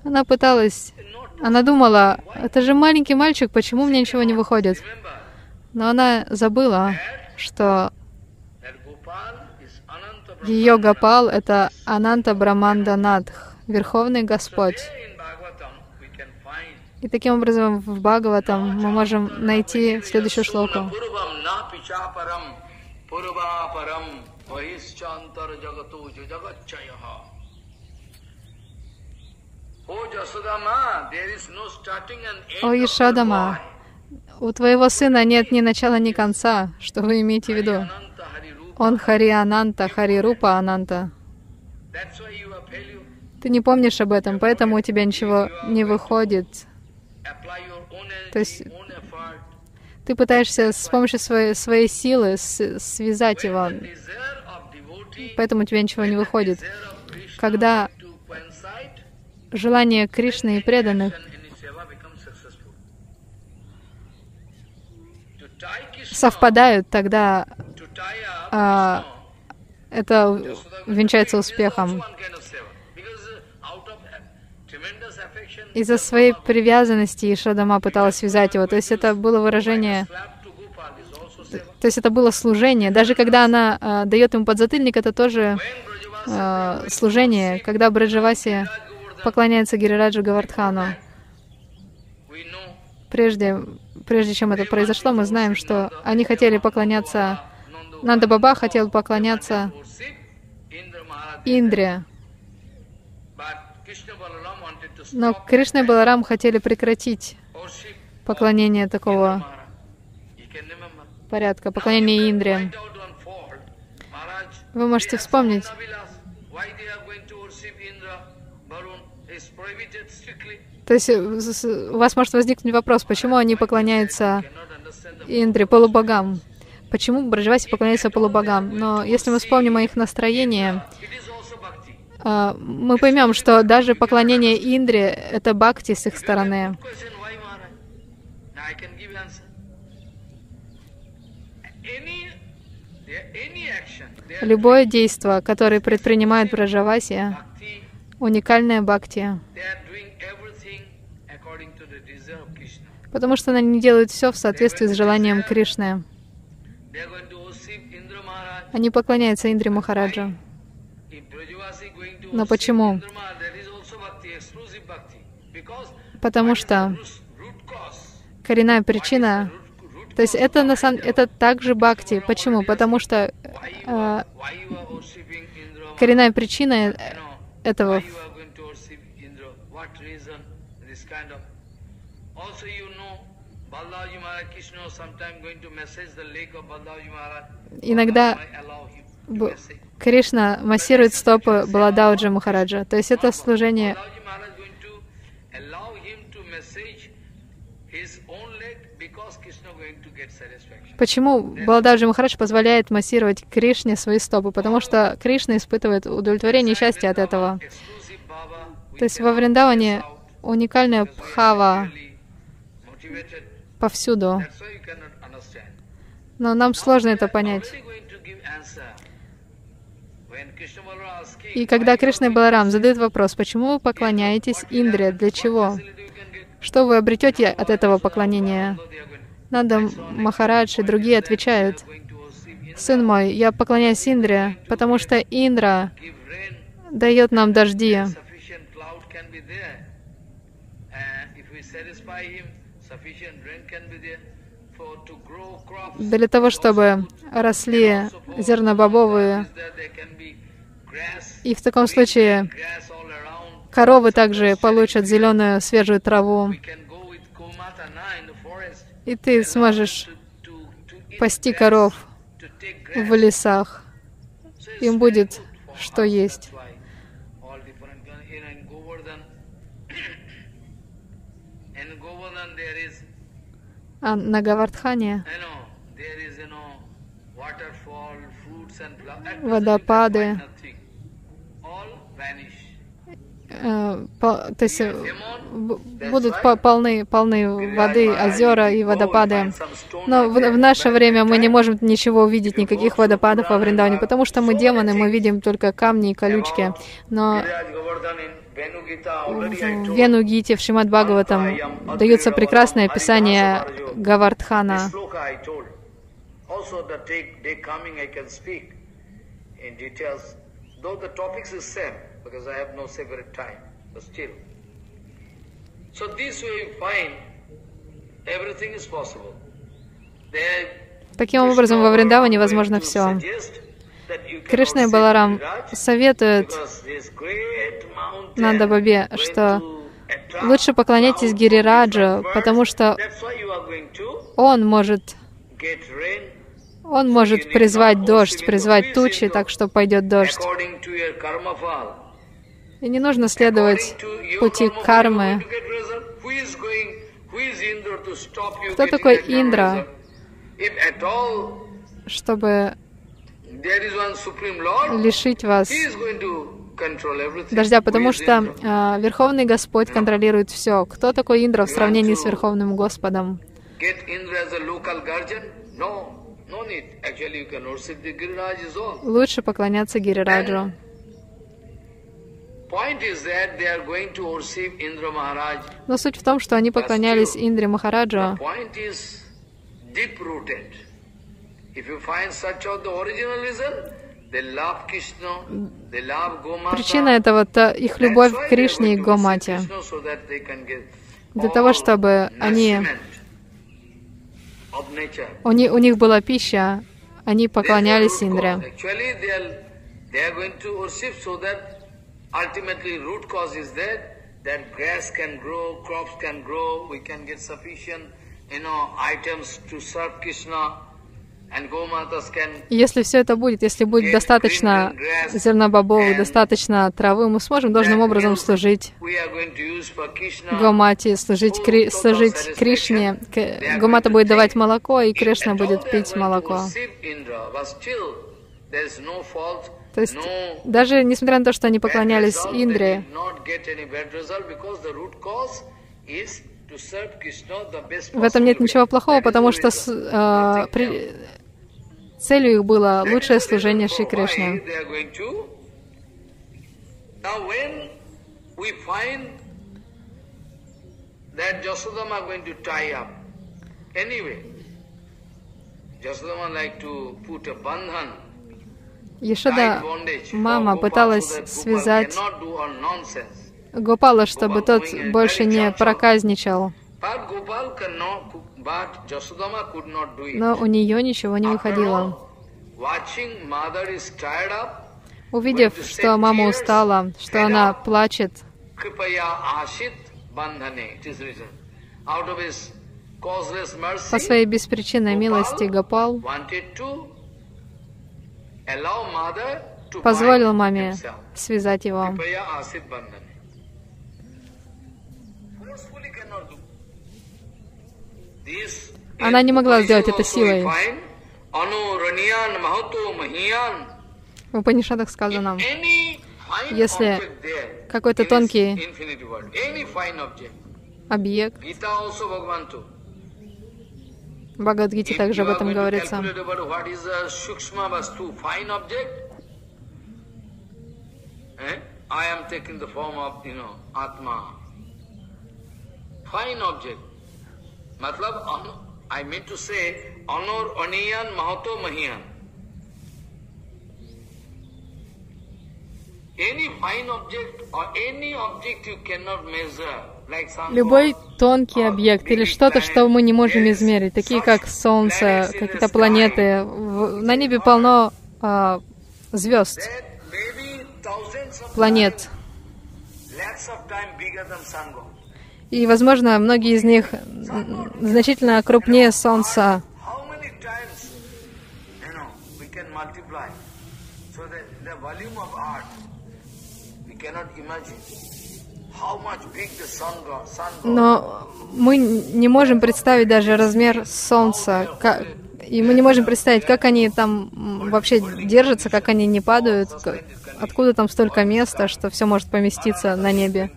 Она пыталась... Она думала, это же маленький мальчик, почему мне ничего не выходит? Но она забыла, что ее Гопал — это Ананта Браманданадх, Верховный Господь. И таким образом в Бхагаватам мы можем найти следующую шлоку. О, Ешодама, у твоего сына нет ни начала, ни конца. Что вы имеете в виду? Он Хари Ананта, Хари Рупа Ананта. Ты не помнишь об этом, поэтому у тебя ничего не выходит. То есть ты пытаешься с помощью своей, своей силы связать его, поэтому у тебя ничего не выходит. Когда желание Кришны и преданных совпадают, тогда а, это венчается успехом. Из-за своей привязанности Ешодама пыталась связать его. То есть это было выражение... То есть это было служение. Даже когда она а, дает ему подзатыльник, это тоже а, служение. Когда Браджаваси поклоняется Гирираджу Говардхану. Прежде, прежде чем это произошло, мы знаем, что они хотели поклоняться... Нанда-баба хотел поклоняться Индре. Но Кришна и Баларам хотели прекратить поклонение такого порядка, поклонение Индре. Вы можете вспомнить, то есть у вас может возникнуть вопрос, почему они поклоняются Индре, полубогам? Почему Браджаваси поклоняются полубогам? Но если мы вспомним о их настроении, мы поймем, что даже поклонение Индре — это бхакти с их стороны. Любое действие, которое предпринимает Браджаваси, уникальная бхакти. Потому что она не делает все в соответствии с желанием Кришны. Они поклоняются Индре-Махараджу. Но почему? Потому что коренная причина... То есть это, на самом... это также бхакти. Почему? Потому что э, коренная причина этого... Иногда Б... Кришна массирует стопы Баладаоджи Махараджа. То есть это служение... Почему Балададжи Махарадж позволяет массировать Кришне свои стопы? Потому что Кришна испытывает удовлетворение и счастье от этого. То есть во Вриндаване уникальная бхава повсюду. Но нам сложно это понять. И когда Кришна и Баларам задают вопрос, почему вы поклоняетесь Индре, для чего? Что вы обретете от этого поклонения? Нанда-Махарадж и другие отвечают: «Сын мой, я поклоняюсь Индре, потому что Индра дает нам дожди. Для того, чтобы росли зерна бобовые. И в таком случае коровы также получат зеленую свежую траву. И ты сможешь пасти коров в лесах. Им будет что есть». А на Говардхане водопады, э, по, то есть будут по, полны, полны воды, озера и водопады. Но в, в наше время мы не можем ничего увидеть, никаких водопадов во Вриндаване, потому что мы демоны, мы видим только камни и колючки. Но в Вену-гите, в Шримад Бхагаватам даются прекрасные описания Говардхана. Таким образом, во Вриндаване возможно все. Кришна и Баларам советуют Нанда-бабе, что лучше поклоняйтесь Гирираджа, потому что он может, он может призвать дождь, призвать тучи, так что пойдет дождь. И не нужно следовать пути кармы. Кто такой Индра, чтобы лишить вас дождя, потому что э, Верховный Господь контролирует все. Кто такой Индра в сравнении с Верховным Господом? Лучше поклоняться Гирираджу. Но суть в том, что они поклонялись Индре Махараджу. Причина этого — их любовь к Кришне и Гомате. Для того, чтобы они, у них, у них была пища, они поклонялись Индре. Если все это будет, если будет достаточно зерна бобовых, достаточно травы, мы сможем должным образом служить Гомате, служить, Кри, служить Кришне. Гомата будет давать молоко, и Кришна будет пить молоко. То есть, даже несмотря на то, что они поклонялись Индре, в этом нет ничего плохого, потому что э, при... целью их было лучшее служение Шри Кришне. Ешода, мама, пыталась связать Гопала, чтобы тот больше не проказничал. Но у нее ничего не выходило. Увидев, что мама устала, что она плачет, по своей беспричинной милости Гопал позволил маме связать его. Она не могла сделать это силой. В Упанишадах сказано, если какой-то тонкий объект, в Бхагавад Гите также об этом говорится, любой тонкий объект или что-то, что мы не можем измерить, такие как Солнце, какие-то планеты. На небе полно а, звезд, планет. И, возможно, многие из них значительно крупнее Солнца. Но мы не можем представить даже размер Солнца, как, и мы не можем представить, как они там вообще держатся, как они не падают, как, откуда там столько места, что все может поместиться на небе.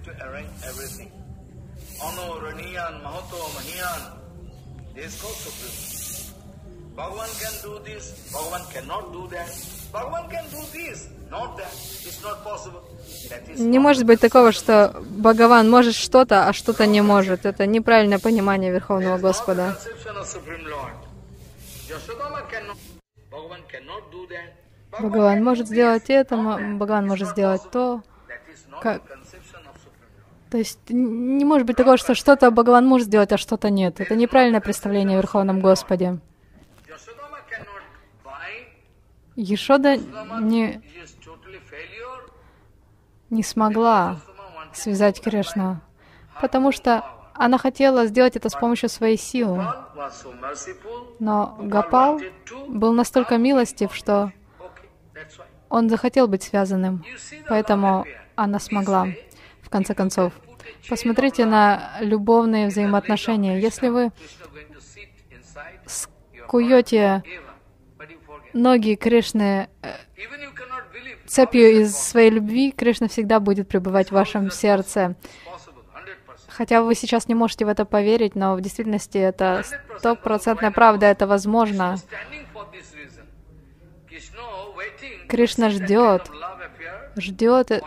Не может быть такого, что Бхагаван может что-то, а что-то не может. Это неправильное понимание Верховного Господа. Бхагаван может сделать это, Бхагаван может сделать то. Как... То есть не может быть такого, что что-то Бхагаван может сделать, а что-то нет. Это неправильное представление о Верховном Господе. Ешода не, не смогла связать Кришну, потому что она хотела сделать это с помощью своей силы. Но Гопал был настолько милостив, что он захотел быть связанным, поэтому она смогла, в конце концов. Посмотрите на любовные взаимоотношения. Если вы скуете ноги Кришны цепью из своей любви, Кришна всегда будет пребывать в вашем сердце. Хотя вы сейчас не можете в это поверить, но в действительности это стопроцентная правда, это возможно. Кришна ждет, ждет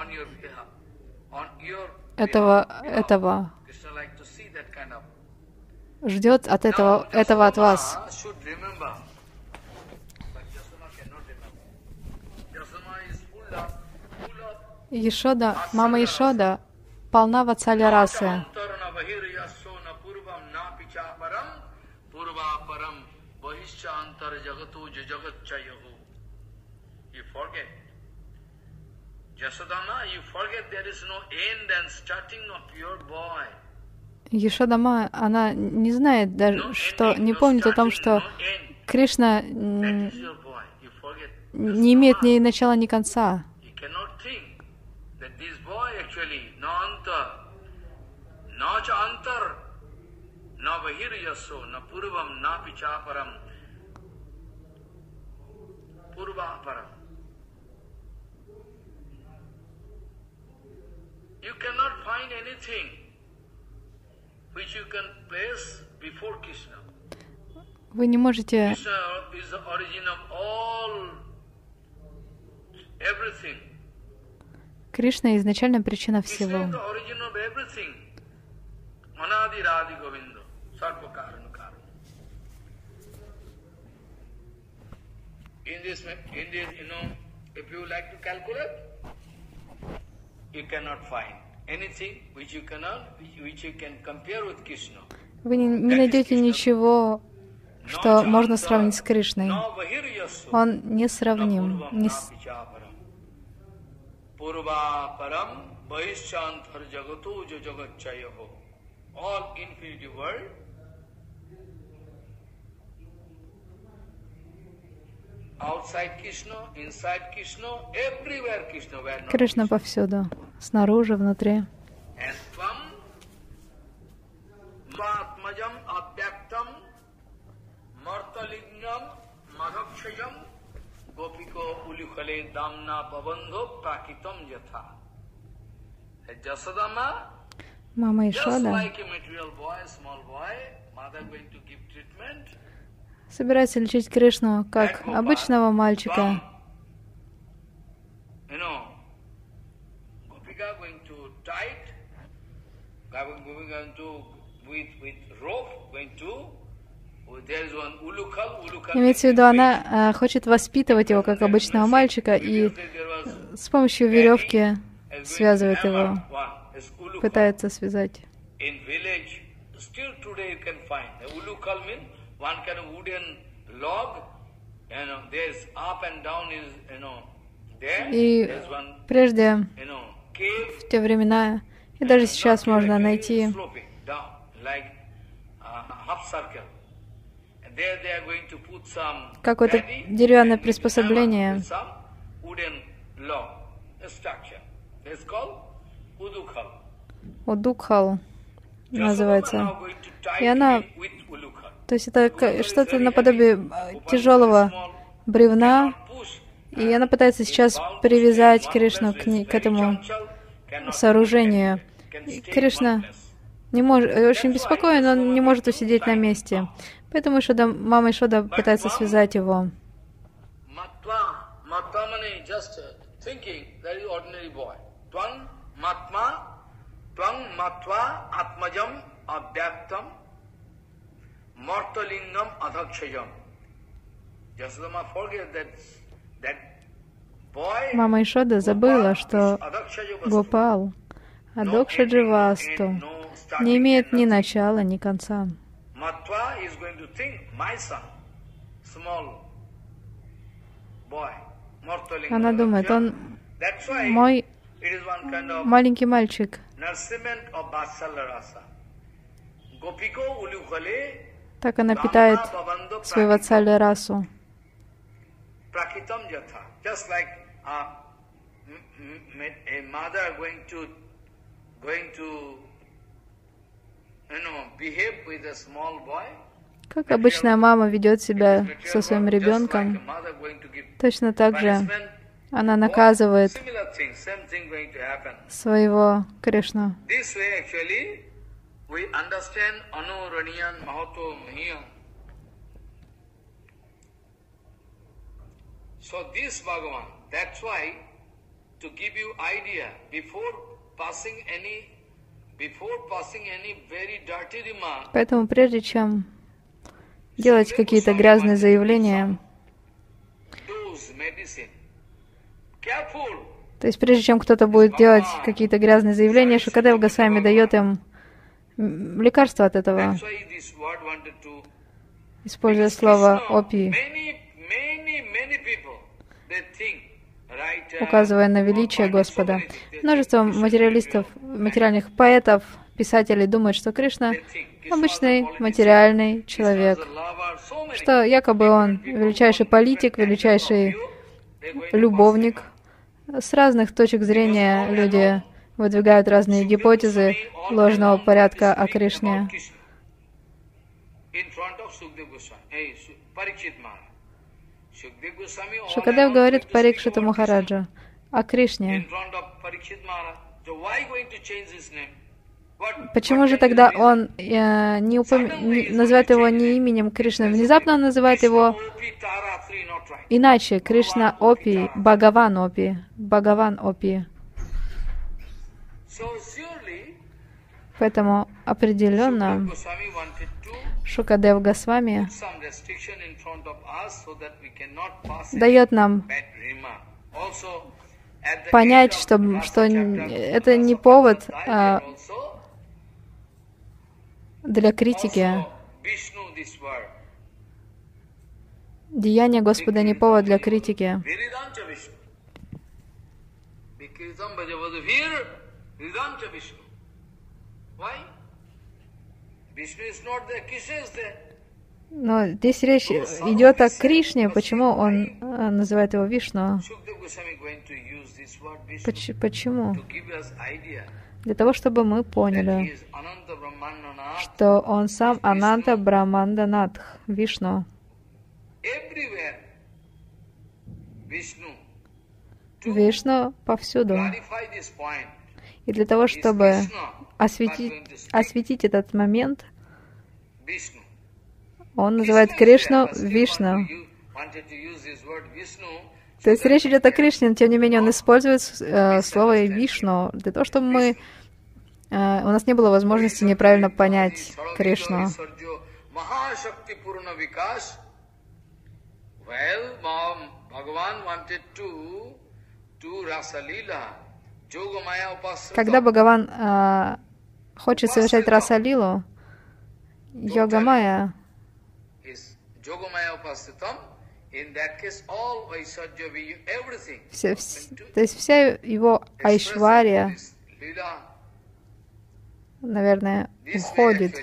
этого, этого. Ждет от этого, этого от вас. Ешода, мама Ешода, полна ватсалия расы. Ешода Ма, она не знает даже, что, не помнит о том, что Кришна не имеет ни начала, ни конца. Вы не можете... Кришна изначально причина всего. Вы не, не найдете ничего, что можно сравнить с Кришной. Он несравним. Не... Пурва парам баишчантар джагату джагатчайо. All infinity world. Outside Krishna, inside Krishna, everywhere Krishna. Кришна повсюду. Снаружи, внутри. Атмаджам абдактам Мама Ешода собирается лечить Кришну как обычного мальчика. Имеется в виду, она хочет воспитывать его как обычного мальчика и с помощью веревки связывает его, пытается связать. И прежде, в те времена, и даже сейчас можно найти какое-то деревянное приспособление. Удукхал называется. И она, то есть это что-то наподобие тяжелого бревна, и она пытается сейчас привязать Кришну к, к этому сооружению. И Кришна не может, очень беспокоен, он не может усидеть на месте. Поэтому Ешода, мама Ешода пытается связать его. Мама Ешода забыла, что Гопал Адокша Дживасту не имеет ни начала, ни конца. Она думает, он мой маленький мальчик. Так она питает свою ватсалью расу. Как обычная мама ведет себя со своим ребенком, точно так же она наказывает своего Кришну. Поэтому прежде чем делать какие-то грязные заявления, то есть прежде чем кто-то будет делать какие-то грязные заявления, Шукадев Госвами дает им лекарство от этого, используя слово опи, указывая на величие Господа. Множество материалистов, материальных поэтов, писателей думают, что Кришна — обычный материальный человек, что якобы он величайший политик, величайший любовник. С разных точек зрения люди выдвигают разные гипотезы ложного порядка о Кришне. Шукадев говорит Парикшиту Махараджа о Кришне. Почему же тогда он э, не упом... не, называет его не именем Кришны? Внезапно он называет его иначе. Кришна Опи, Бхагаван Опи, Бхагаван Опи. Поэтому определенно Шукадев Госвами дает нам понять, что, что это не повод а, для критики. Деяние Господа не повод для критики. Но здесь речь идет о Кришне. Почему он называет его Вишну? Почему? Для того, чтобы мы поняли, что он сам Ананта Брахманданатх, Вишну. Вишну повсюду. И для того, чтобы осветить, осветить этот момент, он называет Кришну Вишну. То есть речь идет о Кришне, но тем не менее он использует э, слово Вишну для того, чтобы мы, э, у нас не было возможности неправильно понять Кришну. Когда Бхагаван э, хочет совершать Расалилу, Йогамая, все, все, то есть вся его айшвария, наверное, уходит.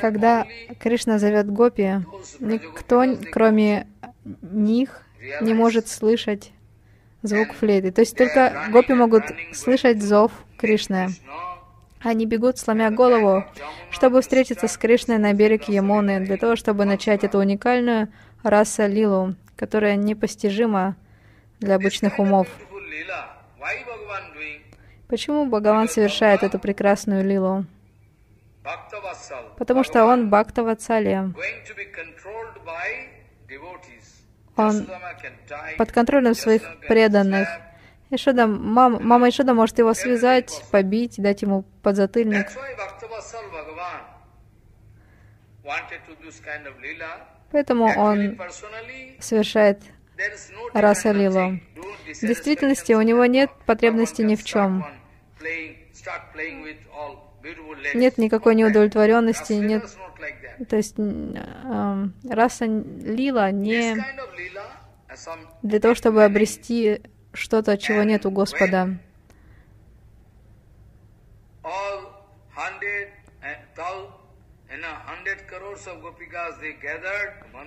Когда Кришна зовет гопи, никто, кроме них, не может слышать звук флейты. То есть только гопи могут слышать зов Кришны. Они бегут, сломя голову, чтобы встретиться с Кришной на берег Ямуны, для того, чтобы начать эту уникальную раса-лилу, которая непостижима для обычных умов. Почему Бхагаван совершает эту прекрасную лилу? Потому что он Бхактаватсалия. Он под контролем своих преданных. Ешода, мам, мама Ешода может его связать, побить, дать ему подзатыльник. Поэтому он совершает раса-лилу. В действительности у него нет потребности ни в чем. Нет никакой неудовлетворенности, нет, то есть э, раса лила не для того, чтобы обрести что-то, чего нет у Господа.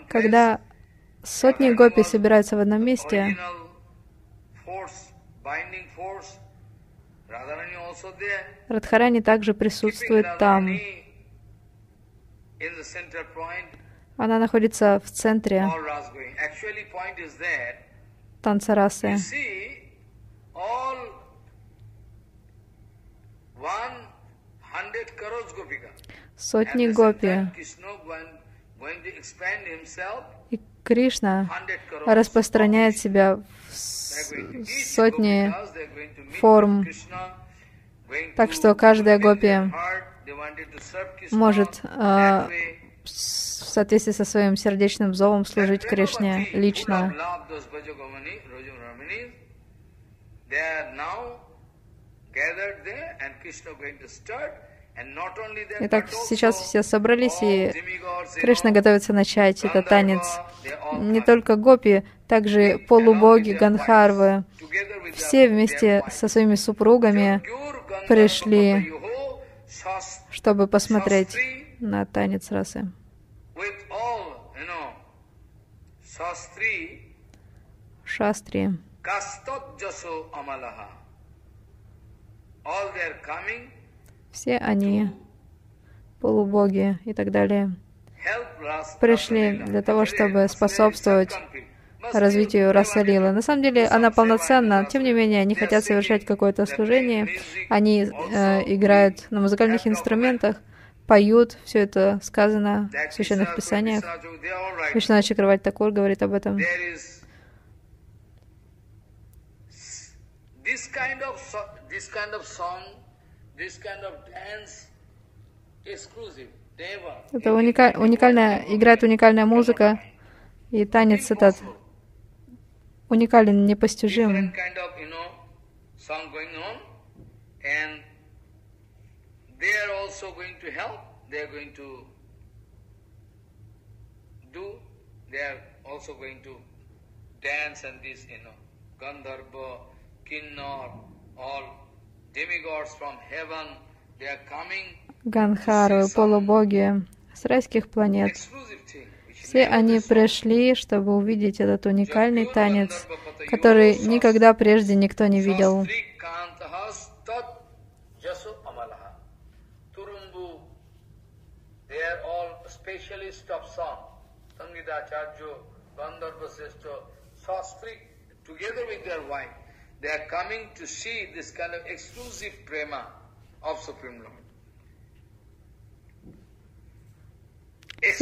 Когда сотни гопи собираются в одном месте, Радхарани также присутствует там. Она находится в центре танца расы. Сотни гопи. И Кришна распространяет себя в сотни форм, так что каждая гопи может э, в соответствии со своим сердечным зовом служить Кришне лично. Итак, сейчас все собрались, и Кришна готовится начать этот танец. Не только гопи, также полубоги, ганхарвы. Все вместе со своими супругами пришли, чтобы посмотреть на танец расы. Шастри. Все они, полубоги и так далее, пришли для того, чтобы способствовать развитию раса-лилы. На самом деле она полноценна, тем не менее они хотят совершать какое-то служение, они э, играют на музыкальных инструментах, поют, все это сказано в священных писаниях. Кришна Киртан Такур говорит об этом. Это уника уникальная, играет уникальная музыка, и танец этот уникален, непостижим. Ганхары, полубоги с райских планет. Все они пришли, чтобы увидеть этот уникальный танец, который никогда прежде никто не видел. Все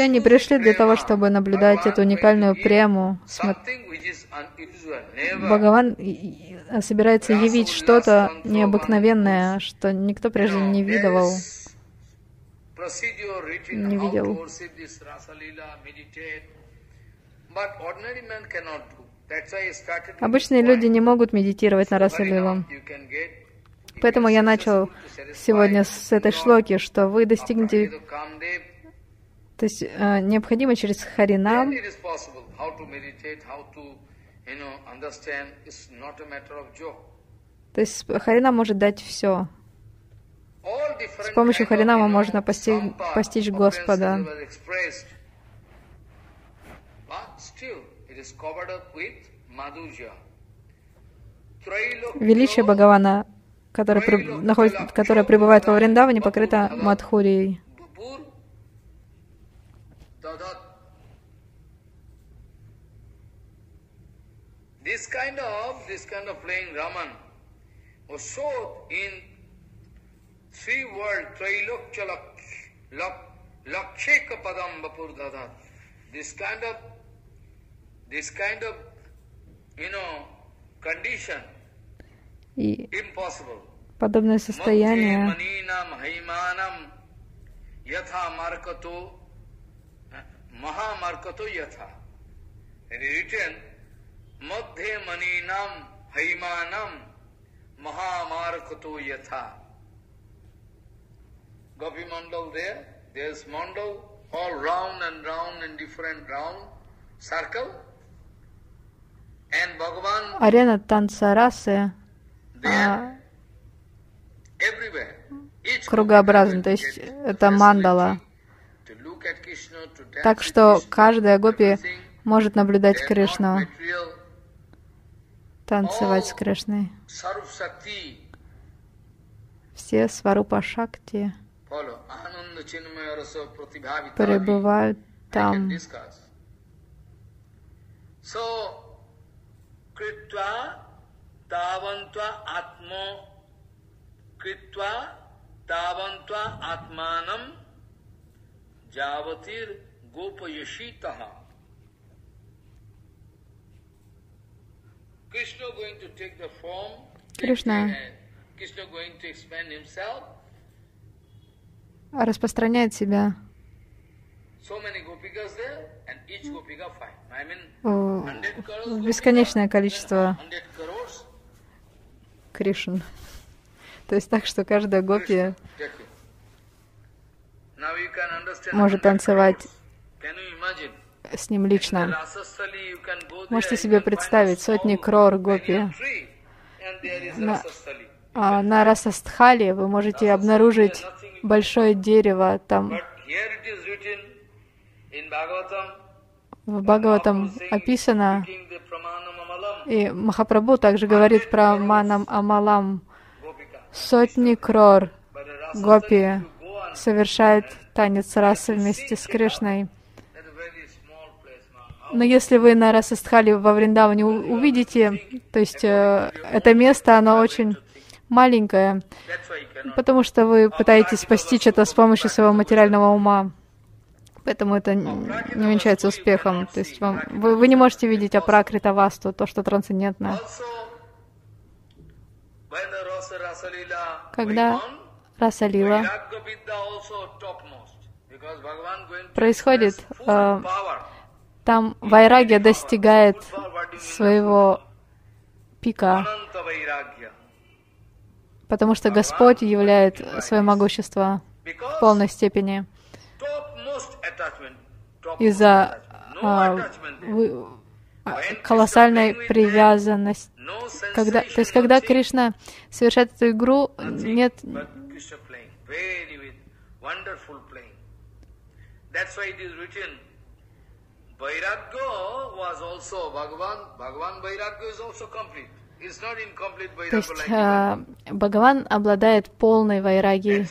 они пришли для того, чтобы наблюдать эту уникальную прему. Бхагаван собирается явить что-то необыкновенное, что никто прежде не видывал, не видел. Обычные люди не могут медитировать на Расалилам. Поэтому я начал сегодня с этой шлоки, что вы достигнете... То есть э, необходимо через Харинам. То есть Харинам может дать все. С помощью Харинама можно постичь, постичь Господа. Величие Бхагавана, которое, при, которое пребывает во Вриндаване, покрыто Мадхурией. This kind of this kind of playing Raman was shown in three world Trailokchalak Lakshika Padam Bapur Dada. This kind of this kind of you know condition impossible. Подобное состояние. Махамаркато ятха. And it written Madhe Maninam Haimanam Mahamarkato Yatha. Gopi Mandal there, there's Mandal, all round and round in different round circle. And Bhagavan Arena Танца Расы кругообразно, то есть это мандала. Так что каждая гопи может наблюдать Кришну, танцевать с Кришной. Все Сварупа Шакти пребывают там. Javatiir Gopayashitaha. Krishna going to take the form. Krishna. Krishna going to expand himself. Распространяет себя. So many gopikas there, and each gopika five. I mean, бесконечное количество Кришн. То есть так, что каждая гопия может танцевать с ним лично. Можете себе представить сотни крор гопи. На, а, на Расастхале вы можете обнаружить большое дерево там. В Бхагаватам описано, и Махапрабху также говорит про Манам Амалам. Сотни крор гопи совершает танец расы вместе с Кришной. Но если вы на Расастхале во Вриндаване увидите, то есть э, это место, оно очень маленькое, потому что вы пытаетесь постичь это с помощью своего материального ума. Поэтому это не венчается успехом. То есть вам, вы, вы не можете видеть апракритавасту, то, что трансцендентно. Когда Расалила происходит, э, там вайрагья достигает своего пика, потому что Господь являет свое могущество в полной степени из-за э, колоссальной привязанности. Когда, то есть когда Кришна совершает эту игру, нет... Very with wonderful playing. That's why it is written. Vairagya was also Bhagavan. Bhagavan Vairagya is also complete. It's not incomplete Vairagya. То есть Бхагаван обладает полной вайрагией.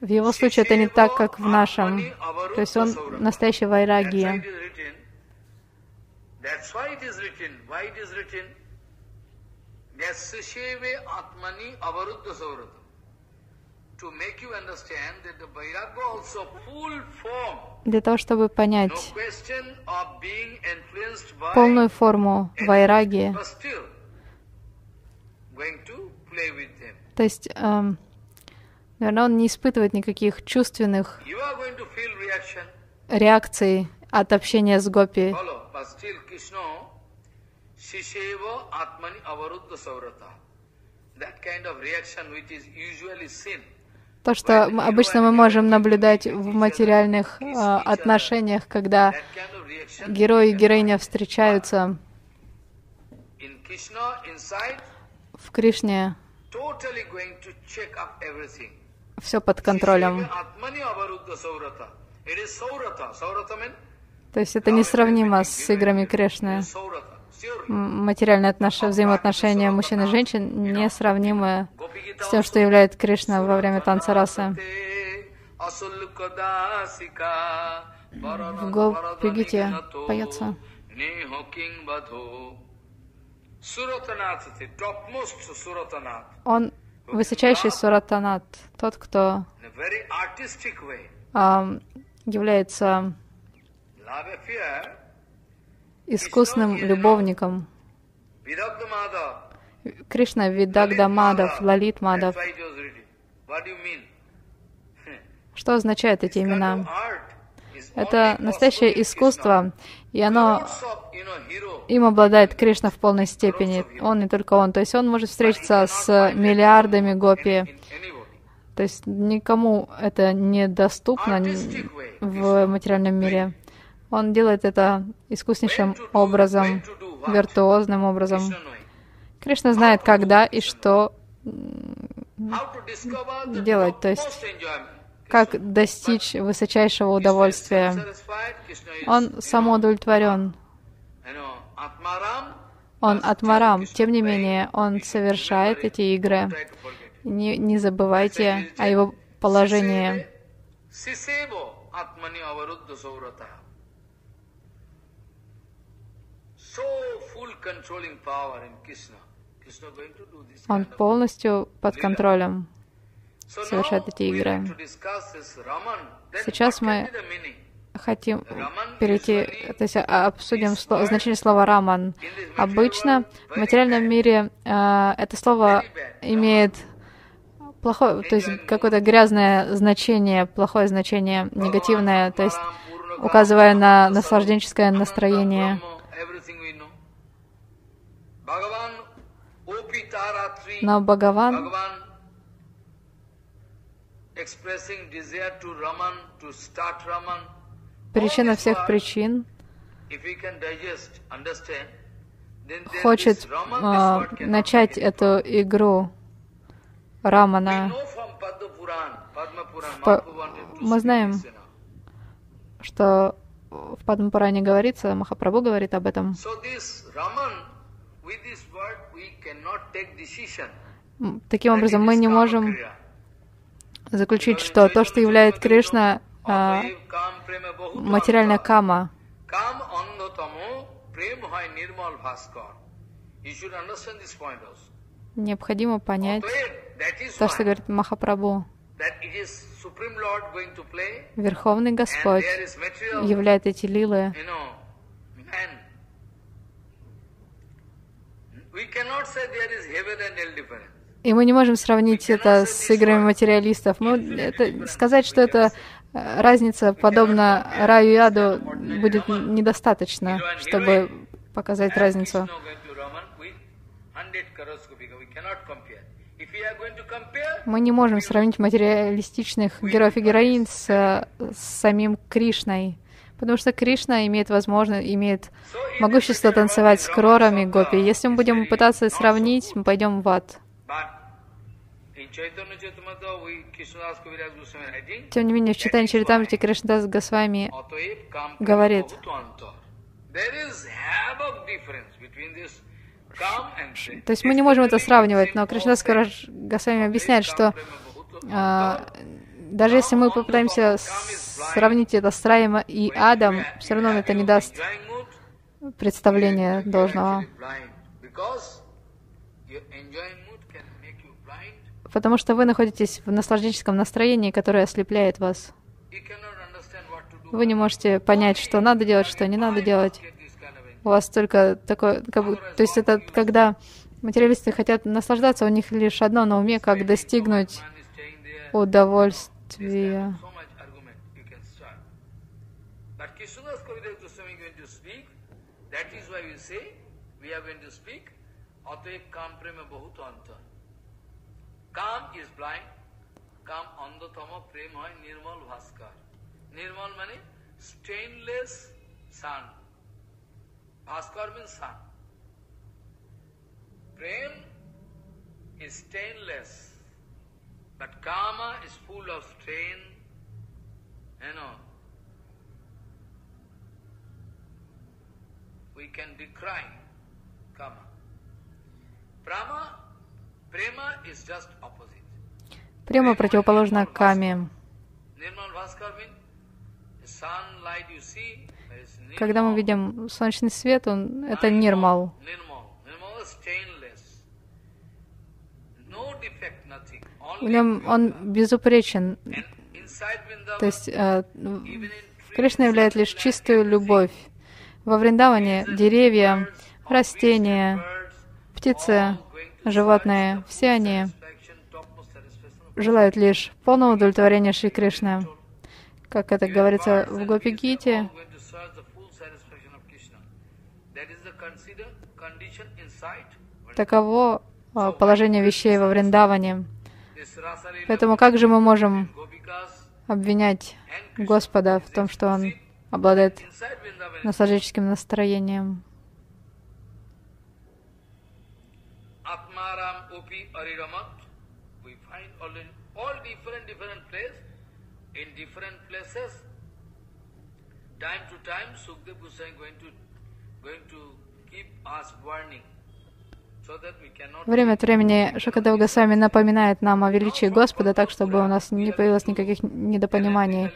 В его случае это не так, как в нашем. То есть он настоящий вайрагия. Для того, чтобы понять полную форму вайрагии, то есть, эм, наверное, он не испытывает никаких чувственных реакций от общения с гопи. То, что обычно мы можем наблюдать в материальных э, отношениях, когда герой и героиня встречаются в Кришне, все под контролем. То есть это несравнимо с играми Кришны. Материальные взаимоотношения мужчин и женщин несравнимы с тем, что является Кришна во время танца расы. В Гопи-гите поется. Он высочайший Суратанат, тот, кто э, является искусным любовником. Кришна Видагда Мадав, Лалит Мадав. Что означают эти имена? Это настоящее искусство, и оно, им обладает Кришна в полной степени. Он не только он. То есть он может встретиться с миллиардами гопи. То есть никому это недоступно в материальном мире. Он делает это искуснейшим образом, виртуозным образом. Кришна знает, когда и что делать, то есть как достичь высочайшего удовольствия. Он самоудовлетворен. Он атмарам. Тем не менее, он совершает эти игры. Не, не забывайте о его положении. Он полностью под контролем совершает эти игры. Сейчас мы хотим перейти, то есть обсудим сло, значение слова «раман». Обычно в материальном мире э, это слово имеет плохое, то есть какое-то грязное значение, плохое значение, негативное, то есть указывая на наслажденческое настроение. Но Бхагаван причина всех причин хочет э, начать эту игру Рамана. По... Мы знаем, что в Падмапуране говорится, Махапрабху говорит об этом. Таким образом, мы не можем заключить, что то, что является Кришна, а, материальная кама. Необходимо понять то, что говорит Махапрабху. Верховный Господь являет эти лилы. И мы не можем сравнить это с играми материалистов. Мы, это, сказать, что это разница подобна раю и аду, будет недостаточно, чтобы показать разницу. Мы не можем сравнить материалистичных героев и героинь с, с самим Кришной. Потому что Кришна имеет возможность, имеет могущество танцевать с крорами гопи. Если мы будем пытаться сравнить, мы пойдем в ад. Тем не менее, в Чайтанья Чаритамрите Кришнадас Госвами говорит, то есть мы не можем это сравнивать, но Кришнадас Госвами объясняет, что даже если мы попытаемся сравнить это с раем и адом, все равно это не даст представления должного. Потому что вы находитесь в наслажденческом настроении, которое ослепляет вас. Вы не можете понять, что надо делать, что не надо делать. У вас только такое... Как бы, то есть это когда материалисты хотят наслаждаться, у них лишь одно на уме, как достигнуть удовольствия. Према противоположна каме. Когда мы видим солнечный свет, он, это нирмал. В нем он безупречен. То есть э, Кришна являет лишь чистую любовь. Во Вриндаване деревья, растения, птицы, животные, все они желают лишь полного удовлетворения Шри Кришны. Как это говорится в Гопи Гите, таково положение вещей во Вриндаване. Поэтому как же мы можем обвинять Господа в том, что Он обладает наслажденческим настроением? Время от времени Шукадева Госвами напоминает нам о величии Господа, так, чтобы у нас не появилось никаких недопониманий.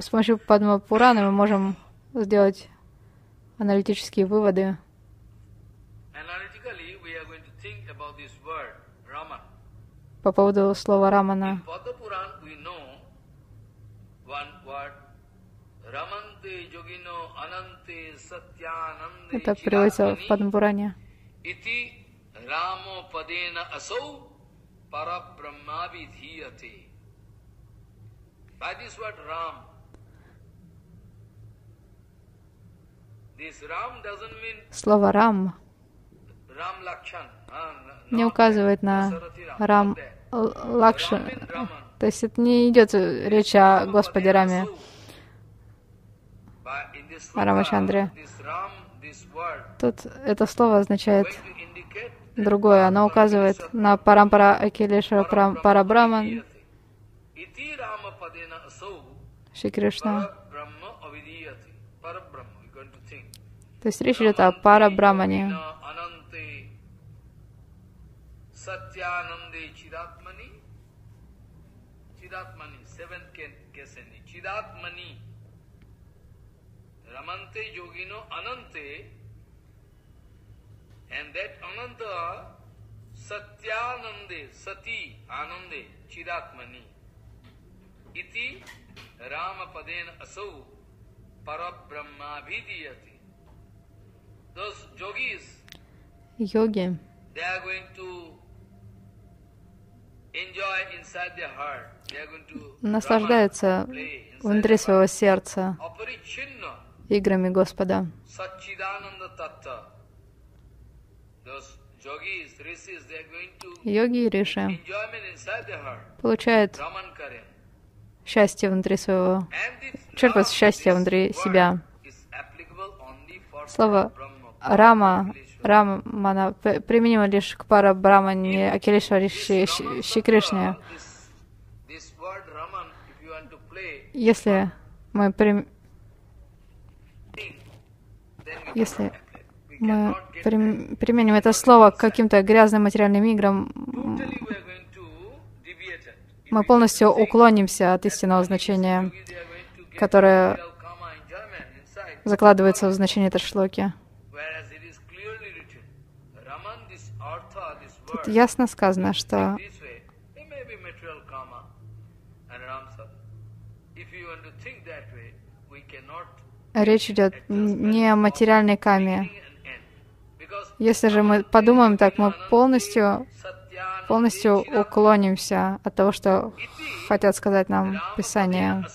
С помощью Падма Пураны мы можем сделать аналитические выводы. По поводу слова Рамана. Это приводится в Падма Пуране. Слово Рам не указывает на Рам Лакши, то есть это не идет речь о Господе Раме, о Рамачандре. Тут это слово означает другое, оно указывает на Парампара Акилеша Парабраман, Шри Кришна. То есть речь идет о Парабрамане. Йоги. Наслаждаются внутри своего сердца играми Господа. Йоги и риши получают счастье внутри своего, черпают счастье внутри себя. Слово Рама, Рамана применимо лишь к Парабрамане, Акилешвари Шри Кришне. Если мы прим... Если мы прим... применим это слово к каким-то грязным материальным играм, мы полностью уклонимся от истинного значения, которое закладывается в значение этой шлоки. Тут ясно сказано, что речь идет не о материальной каме. Если же мы подумаем так, мы полностью, полностью уклонимся от того, что хотят сказать нам Писания.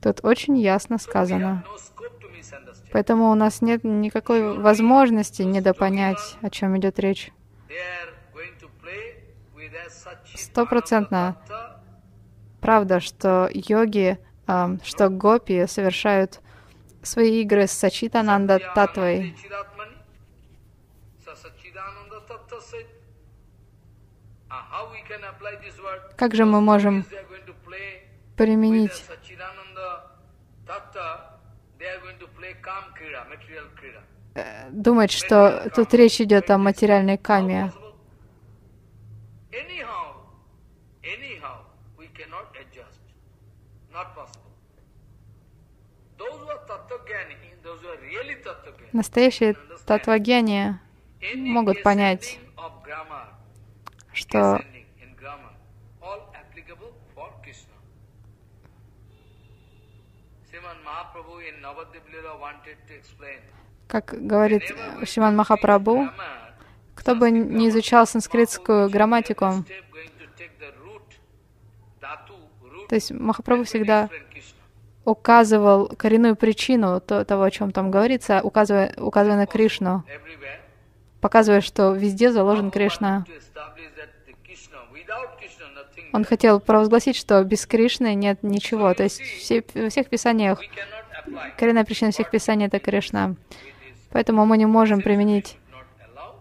Тут очень ясно сказано. Поэтому у нас нет никакой возможности недопонять, о чем идет речь. Стопроцентно правда, что йоги, э, что гопи совершают свои игры с Сачитананда Татвой. Как же мы можем применить э, думать, что тут речь идет о материальной каме? Настоящие таттвагьяни могут понять, что как говорит Шримад Махапрабху, кто бы не изучал санскритскую грамматику, то есть Махапрабху всегда указывал коренную причину того, о чем там говорится, указывая, указывая на Кришну, показывая, что везде заложен Кришна. Он хотел провозгласить, что без Кришны нет ничего. То есть все, во всех писаниях, коренная причина всех писаний — это Кришна. Поэтому мы не можем применить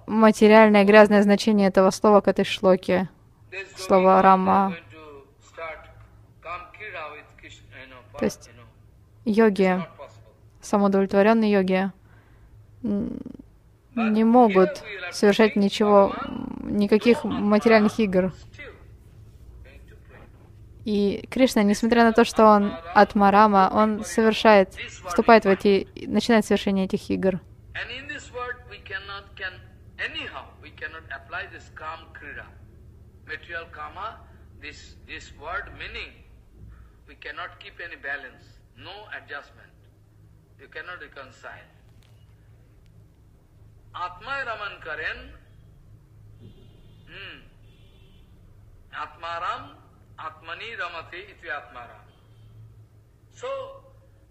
материальное грязное значение этого слова к этой шлоке, слова «рама». То есть йоги, самоудовлетворенные йоги, не могут совершать ничего, никаких материальных игр. И Кришна, несмотря на то, что он атмарама, он совершает, вступает в эти, начинает совершение этих игр. We cannot keep any balance, no adjustment. You cannot reconcile. Atmai Raman Karen, hmm. Atmaram, Atmani Ramati iti Atmaram. So,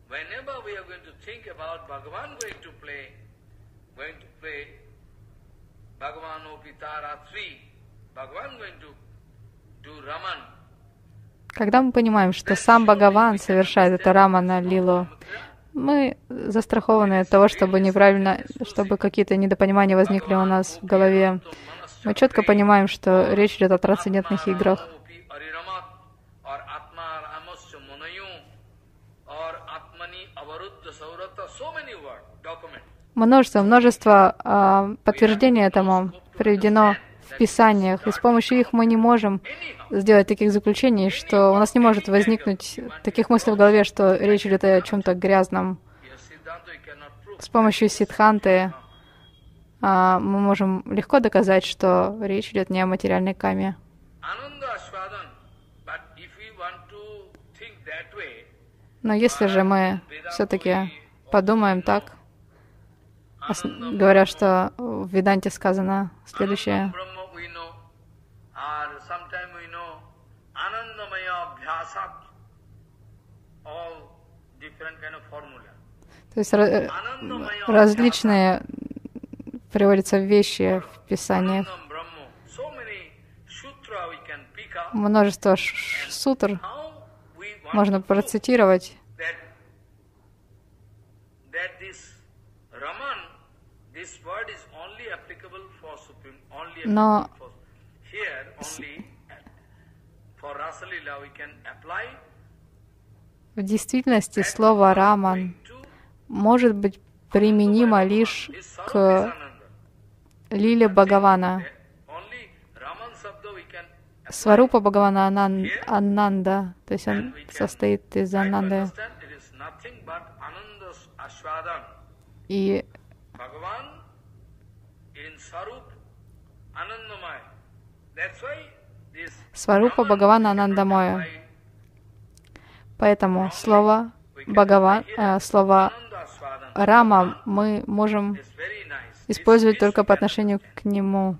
whenever we are going to think about Bhagavan going to play, going to play Bhagavan Opitara three, Bhagavan going to do Raman. Когда мы понимаем, что сам Бхагаван совершает это Рамана Лилу, мы застрахованы от того, чтобы неправильно, чтобы какие-то недопонимания возникли у нас в голове. Мы четко понимаем, что речь идет о трансцендентных играх. Множество, множество э, подтверждений этому приведено в Писаниях, и с помощью их мы не можем сделать таких заключений, что у нас не может возникнуть таких мыслей в голове, что речь идет о чем-то грязном. С помощью сиддханты а, мы можем легко доказать, что речь идет не о материальной каме. Но если же мы все-таки подумаем так, говоря, что в Веданте сказано следующее. То есть различные приводятся вещи в Писаниях. Множество сутр можно процитировать. Но в действительности слово «раман» может быть применимо лишь к Лиля Бхагавана, Сварупа Бхагавана Анан, Ананда, то есть он состоит из Ананды. И Сварупа Бхагавана Анандамая. Поэтому слово Бхагаван, э, слово Рама мы можем использовать только по отношению к нему.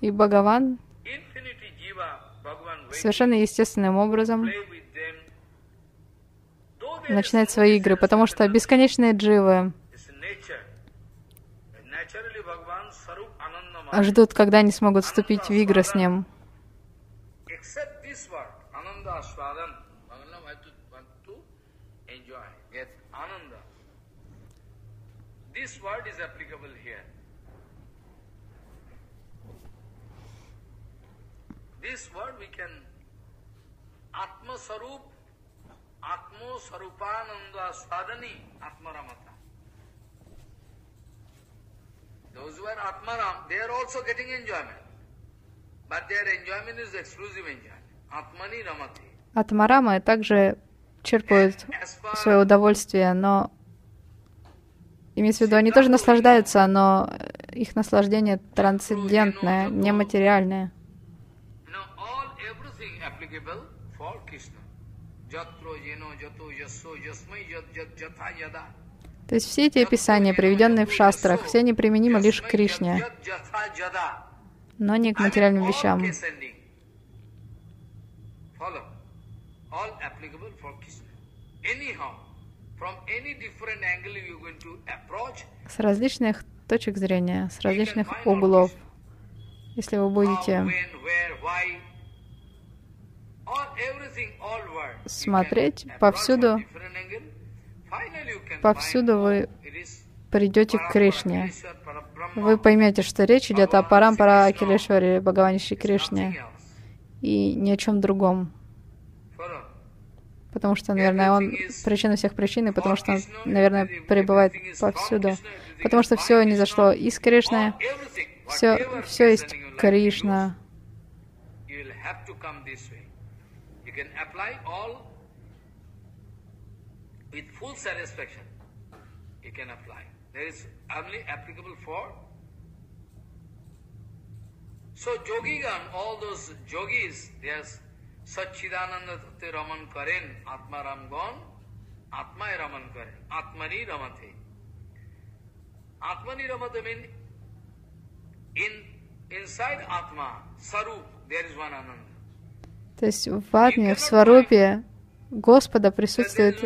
И Бхагаван совершенно естественным образом начинает свои игры, потому что бесконечные дживы ждут, когда они смогут вступить в игры с ним. Атмарамы также черпают свое удовольствие, но имеется в виду, они тоже наслаждаются, но их наслаждение трансцендентное, нематериальное. То есть все эти описания, приведенные в шастрах, все они применимы лишь к Кришне, но не к материальным вещам. С различных точек зрения, с различных углов, если вы будете смотреть повсюду, повсюду вы придете к Кришне. Вы поймете, что речь идет о Парампара Акилешваре, Бхагаване Шри Кришне, и ни о чем другом. Потому что, наверное, он причина всех причин, и потому что он, наверное, пребывает повсюду. Потому что все не зашло из Кришны, все, все есть Кришна. Сачидананда Татте Раман Карен, Атма Рамгон, Атмай Раман Карен, Атмани Рамате. Атмани Рамате means in, inside Atma, Саруп, there is one Ananda. То есть в Атме, в Сварупе Господа присутствует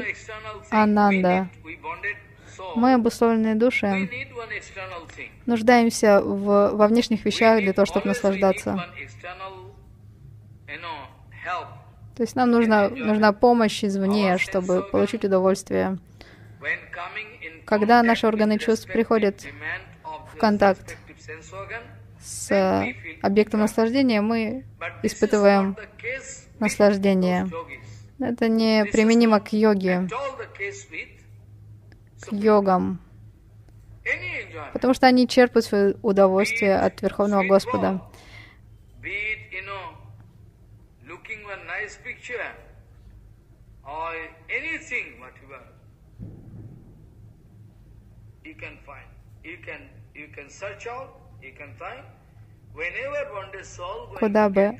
Ананда. Мы, обусловленные души, нуждаемся в, во внешних вещах для того, чтобы наслаждаться. То есть нам нужна, нужна помощь извне, чтобы получить удовольствие. Когда наши органы чувств приходят в контакт с объектом наслаждения, мы испытываем наслаждение. Это не применимо к йоге, к йогам, потому что они черпают свое удовольствие от Верховного Господа. Куда бы.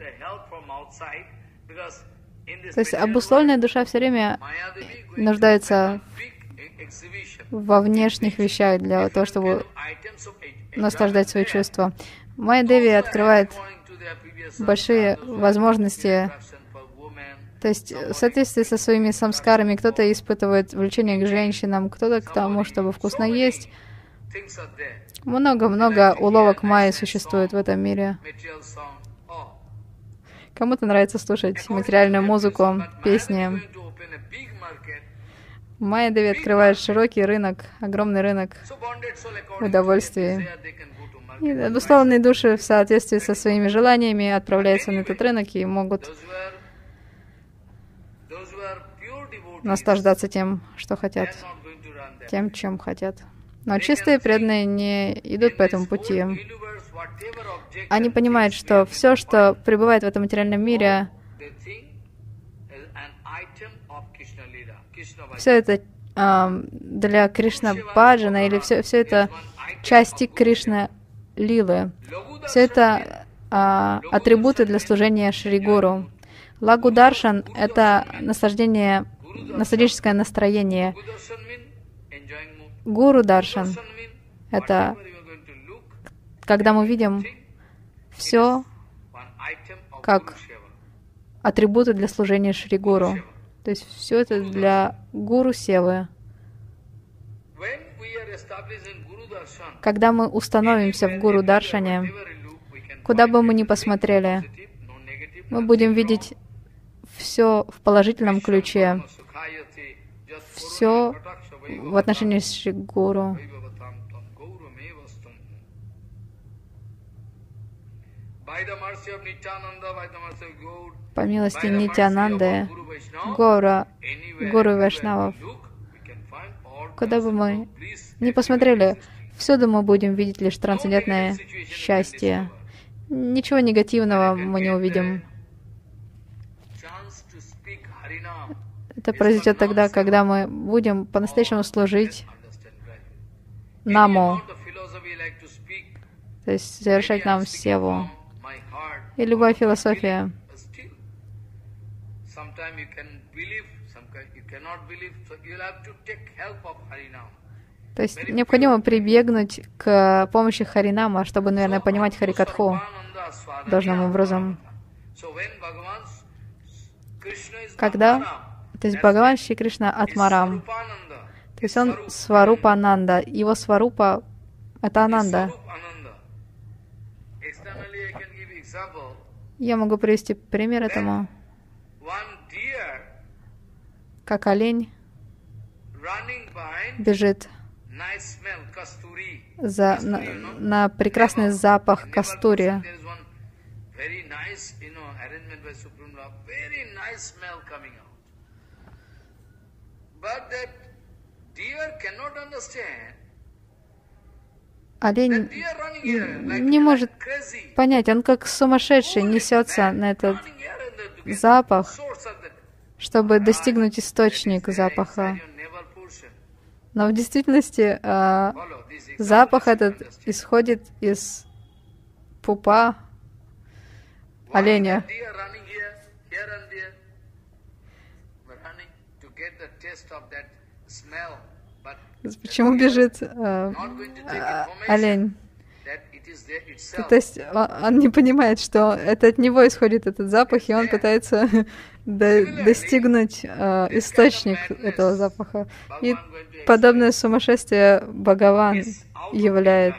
То есть обусловленная душа все время нуждается во внешних вещах для того, чтобы наслаждать свои чувства. Майя Деви открывает большие возможности. То есть в соответствии со своими самскарами кто-то испытывает влечение к женщинам, кто-то к тому, чтобы вкусно есть. Много-много уловок майи существует в этом мире. Кому-то нравится слушать материальную музыку, песни. Майя Деви открывает широкий рынок, огромный рынок удовольствий. И обусловленные души в соответствии со своими желаниями отправляются на этот рынок и могут наслаждаться тем, что хотят, тем, чем хотят. Но чистые преданные не идут по этому пути. Они понимают, что все, что пребывает в этом материальном мире, все это э, для Кришна Баджана, или все, все это части Кришна Лилы. Все это э, атрибуты для служения Шри Гуру. Лагударшан — это наслаждение, ностальгическое настроение. Гуру Даршан — это когда мы видим все как атрибуты для служения Шри Гуру. То есть все это для Гуру Севы. Когда мы установимся в Гуру Даршане, куда бы мы ни посмотрели, мы будем видеть все в положительном ключе, все в отношении с Шри Гуру. По милости Нитянанды, Гора, Гуру и Вайшнавов, куда бы мы ни посмотрели, всюду мы будем видеть лишь трансцендентное счастье. Ничего негативного мы не увидим. Это произойдет тогда, когда мы будем по-настоящему служить Наму, то есть совершать нам севу. И любая философия. То есть необходимо прибегнуть к помощи Харинама, чтобы, наверное, понимать Харикатху должным образом. Когда? То есть Бхагаван Шри Кришна Атмарам. То есть он Сварупа Ананда. Его Сварупа — это Ананда. Я могу привести пример этому. Как олень бежит за, на, на прекрасный запах кастури. Олень не может понять, он как сумасшедший несется на этот запах, чтобы достигнуть источник запаха. Но в действительности э, запах этот исходит из пупа оленя. Почему бежит э, э, олень? То есть он, он не понимает, что это от него исходит этот запах, и он пытается до, достигнуть э, источник этого запаха. И подобное сумасшествие Бхагаван являет.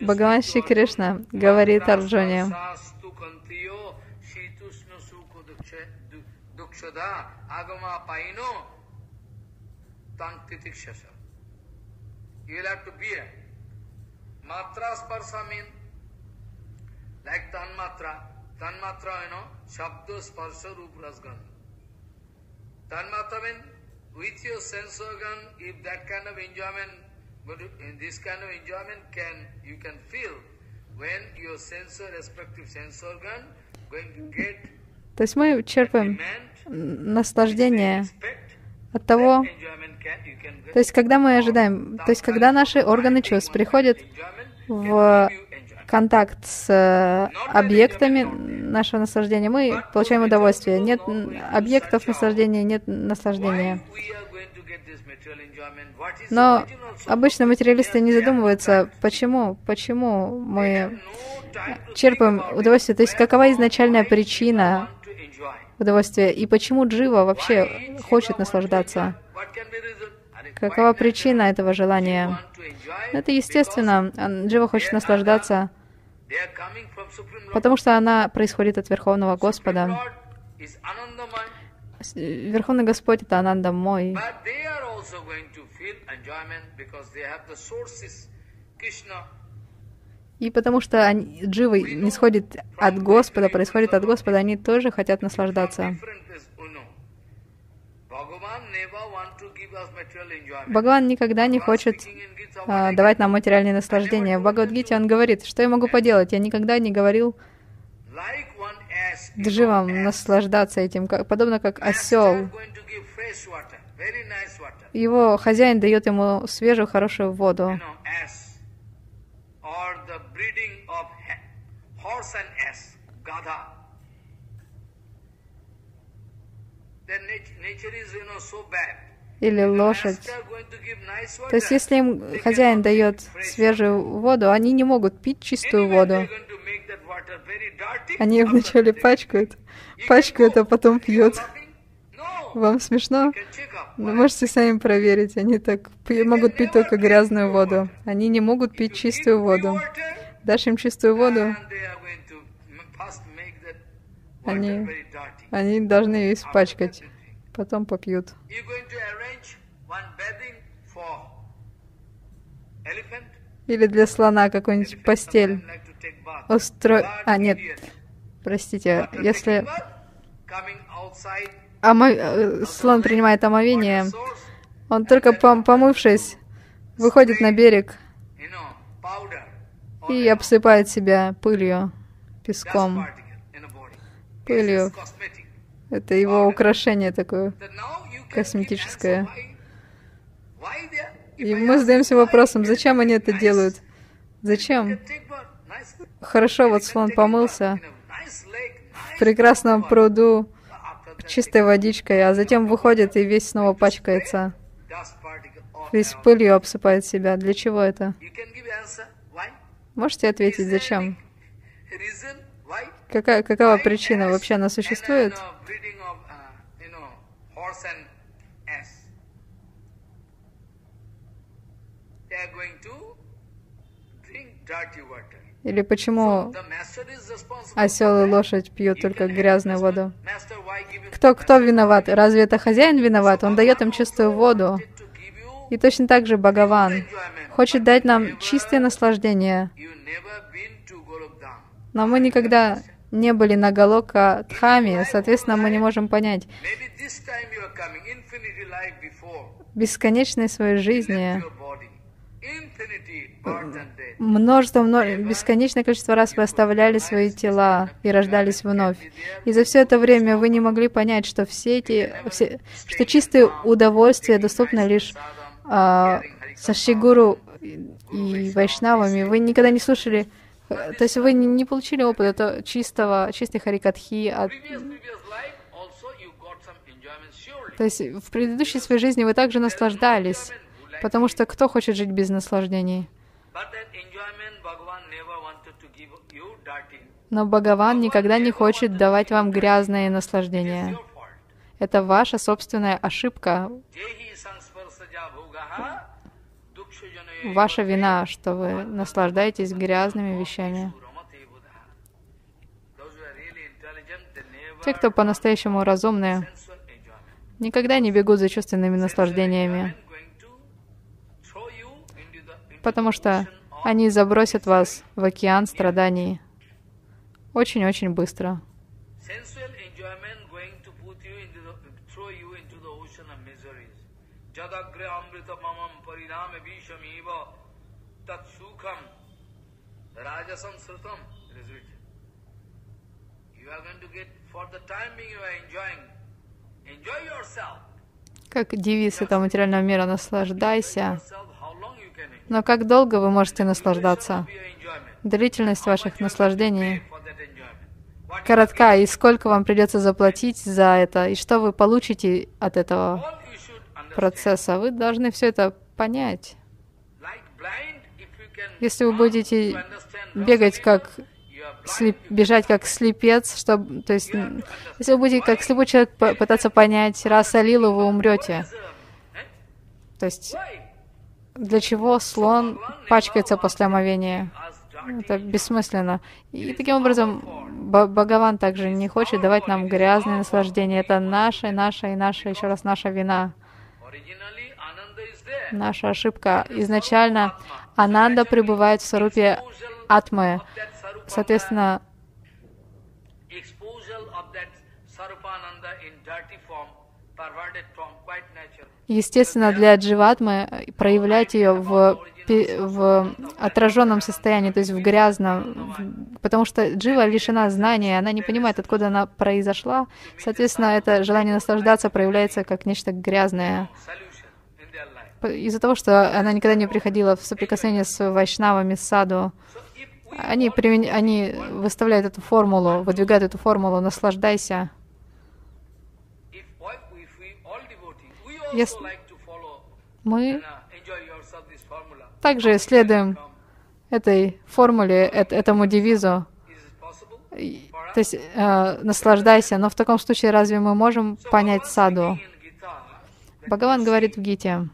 Бхагаван Шри Кришна говорит Арджуне: this kind of enjoyment can you can feel when your sensor, respective sensor organ, going to get. То есть мы черпаем наслаждение от того, то есть когда мы ожидаем, то есть когда наши органы чувств приходят в контакт с объектами нашего наслаждения, мы получаем удовольствие. Нет объектов наслаждения, нет наслаждения. Но обычно материалисты не задумываются, почему, почему мы черпаем удовольствие, то есть какова изначальная причина удовольствия, и почему джива вообще хочет наслаждаться, какова причина этого желания. Это естественно, джива хочет наслаждаться, потому что она происходит от Верховного Господа. Верховный Господь — это Ананда Мой. И потому что они, дживы не сходят от Господа, происходит от Господа, они тоже хотят наслаждаться. Бхагаван никогда не хочет а, давать нам материальные наслаждения. В Бхагавад Гите он говорит, что я могу поделать? Я никогда не говорил дживам наслаждаться этим, как, подобно как осел. Его хозяин дает ему свежую, хорошую воду. Или лошадь. То есть, если им хозяин дает свежую воду, они не могут пить чистую воду. Они вначале пачкают, пачкают, а потом пьют. Вам смешно? Вы можете сами проверить. Они так могут пить только грязную воду. Они не могут пить чистую воду. Дашь им чистую воду, они, они должны ее испачкать. Потом попьют. Или для слона какую-нибудь постель. Устро... А, нет. Простите, если... Омов... слон принимает омовение, он только пом помывшись, выходит на берег и обсыпает себя пылью, песком, пылью. Это его украшение такое, косметическое. И мы задаемся вопросом, зачем они это делают? Зачем? Хорошо, вот слон помылся в прекрасном пруду, чистой водичкой, а затем выходит и весь снова пачкается. Весь пылью обсыпает себя. Для чего это? Можете ответить, зачем? Какая, какова причина? Вообще она существует? Или почему осел и лошадь пьют только грязную воду? Кто, кто виноват? Разве это хозяин виноват? Он дает им чистую воду. И точно так же Бхагаван хочет дать нам чистое наслаждение. Но мы никогда не были на Голока Дхаме, соответственно, мы не можем понять. Бесконечной своей жизни, множество, множество, бесконечное количество раз вы оставляли свои тела и рождались вновь. И за все это время вы не могли понять, что все эти, все, что чистые удовольствия доступны лишь а, сашигуру и вайшнавами. Вы никогда не слушали, то есть вы не получили опыта этого чистого, чистой харикатхи. От... То есть в предыдущей своей жизни вы также наслаждались, потому что кто хочет жить без наслаждений? Но Бхагаван никогда не хочет давать вам грязные наслаждения. Это ваша собственная ошибка. Ваша вина, что вы наслаждаетесь грязными вещами. Те, кто по-настоящему разумные, никогда не бегут за чувственными наслаждениями, потому что они забросят вас в океан страданий очень-очень быстро. Как девиз этого материального мира: наслаждайся. Но как долго вы можете наслаждаться? Длительность ваших наслаждений коротка, и сколько вам придется заплатить за это, и что вы получите от этого процесса? Вы должны все это понять. Если вы будете бегать как слеп, бежать как слепец, чтобы, то есть, если вы будете как слепой человек пытаться понять раса лилу, вы умрете. То есть для чего слон пачкается после омовения? Это бессмысленно. И таким образом Бхагаван также не хочет давать нам грязные наслаждения. Это наша, наша и наша, еще раз, наша вина. Наша ошибка. Изначально Ананда пребывает в сварупе атмы. Соответственно, естественно, для дживатмы проявлять ее в, в отраженном состоянии, то есть в грязном, потому что джива лишена знания, она не понимает, откуда она произошла. Соответственно, это желание наслаждаться проявляется как нечто грязное. Из-за того, что она никогда не приходила в соприкосновение с вайшнавами, с саду, они, примен... они выставляют эту формулу, выдвигают эту формулу «наслаждайся». Если мы также следуем этой формуле, этому девизу, то есть э, наслаждайся, но в таком случае разве мы можем понять саду? Бхагаван говорит в Гите: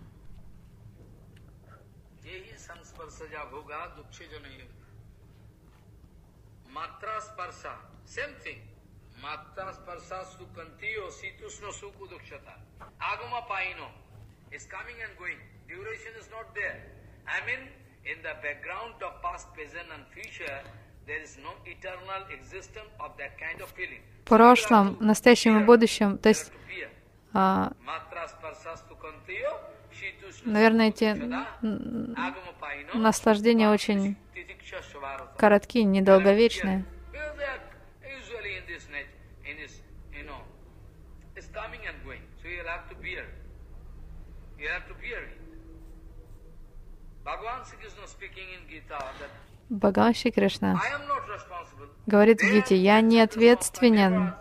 в прошлом, настоящем и будущем, то есть, а, наверное, эти наслаждения очень короткие, недолговечные. Бхагаван Шри Кришна говорит в Гите: «Я не ответственен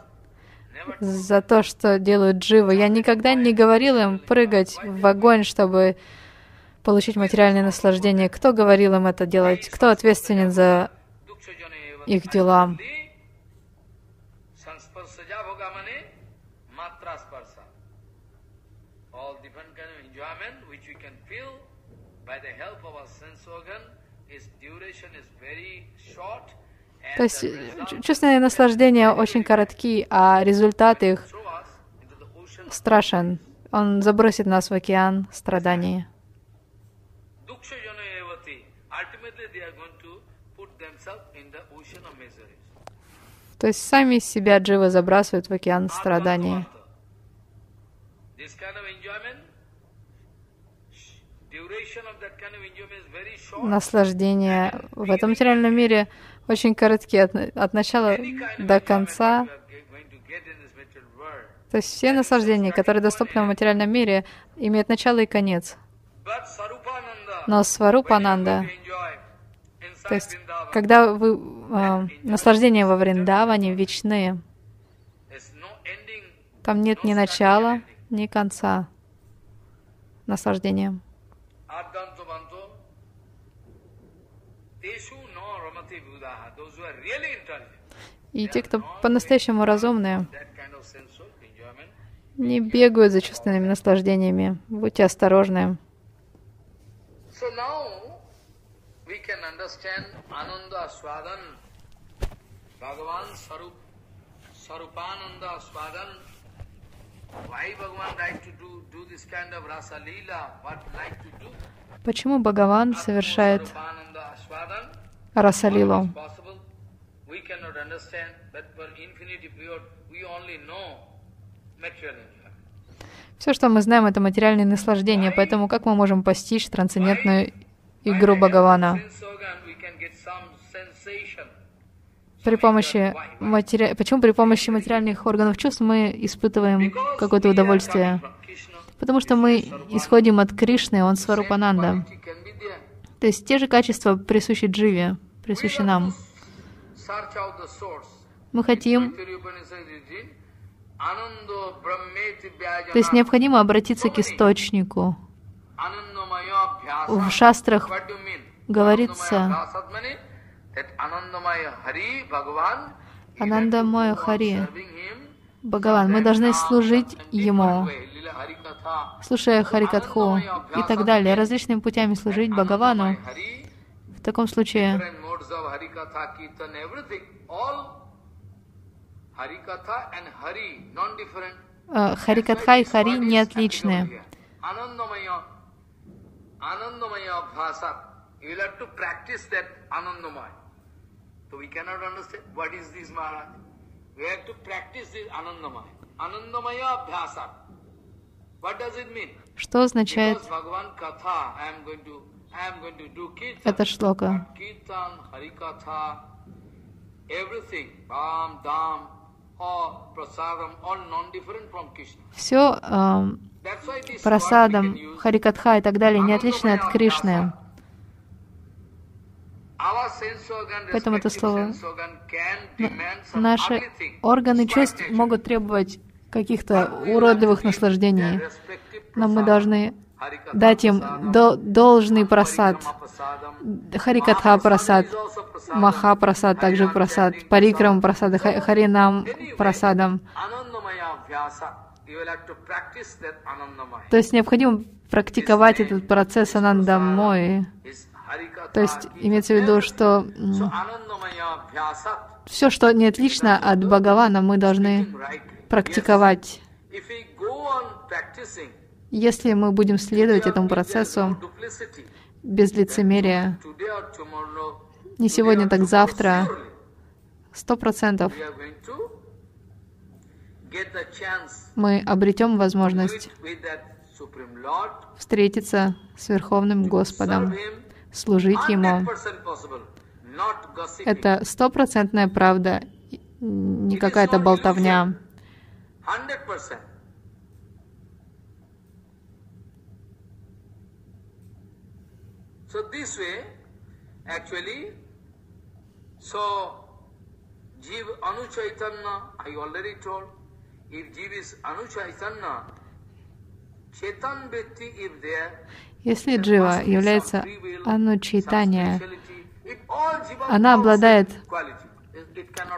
за то, что делают дживы. Я никогда не говорил им прыгать в огонь, чтобы получить материальное наслаждение. Кто говорил им это делать? Кто ответственен за их дела?» То есть чувственные наслаждения очень коротки, а результат их страшен. Он забросит нас в океан страданий. То есть сами себя дживы забрасывают в океан страданий. Наслаждения в этом материальном мире очень короткие, от, от начала до конца. То есть все наслаждения, которые доступны в материальном мире, имеют начало и конец. Но сварупананда, то есть когда вы, э, наслаждения во Вриндаване вечны, там нет ни начала, ни конца наслаждениям. И те, кто по-настоящему разумные, не бегают за чувственными наслаждениями. Будьте осторожны. Почему Бхагаван совершает расалилу? Все, что мы знаем, это материальные наслаждения, поэтому как мы можем постичь трансцендентную игру Бхагавана? При помощи матери... Почему при помощи материальных органов чувств мы испытываем какое-то удовольствие? Потому что мы исходим от Кришны, он Сварупананда. То есть те же качества присущи дживе, присущи нам. Мы хотим... То есть необходимо обратиться к источнику. В шастрах говорится: Анандамая Хари, Бхагаван, мы должны служить Ему, слушая Харикатху и так далее, различными путями служить Бхагавану. В таком случае Харикатха и Хари не отличны. So we cannot understand what is this Maharaj. We have to practice this Anandamaya. Anandamaya Abhyasa. What does it mean? Что означает эта шлока? Все э, прасадам, харикатха и так далее не отлично от Кришны. Поэтому это слово. Наши органы чувств могут требовать каких-то уродливых наслаждений, но мы должны дать им до, должный прасад. Харикатха прасад, маха прасад, также прасад, парикрам прасад, харинам прасадам. То есть необходимо практиковать этот процесс анандамой. То есть имеется в виду, что все, что не отлично от Бхагавана, мы должны практиковать. Если мы будем следовать этому процессу без лицемерия, не сегодня, так завтра, сто процентов мы обретем возможность встретиться с Верховным Господом, служить Ему. Это стопроцентная правда, не какая-то болтовня. Если джива является анучайтанья, она обладает,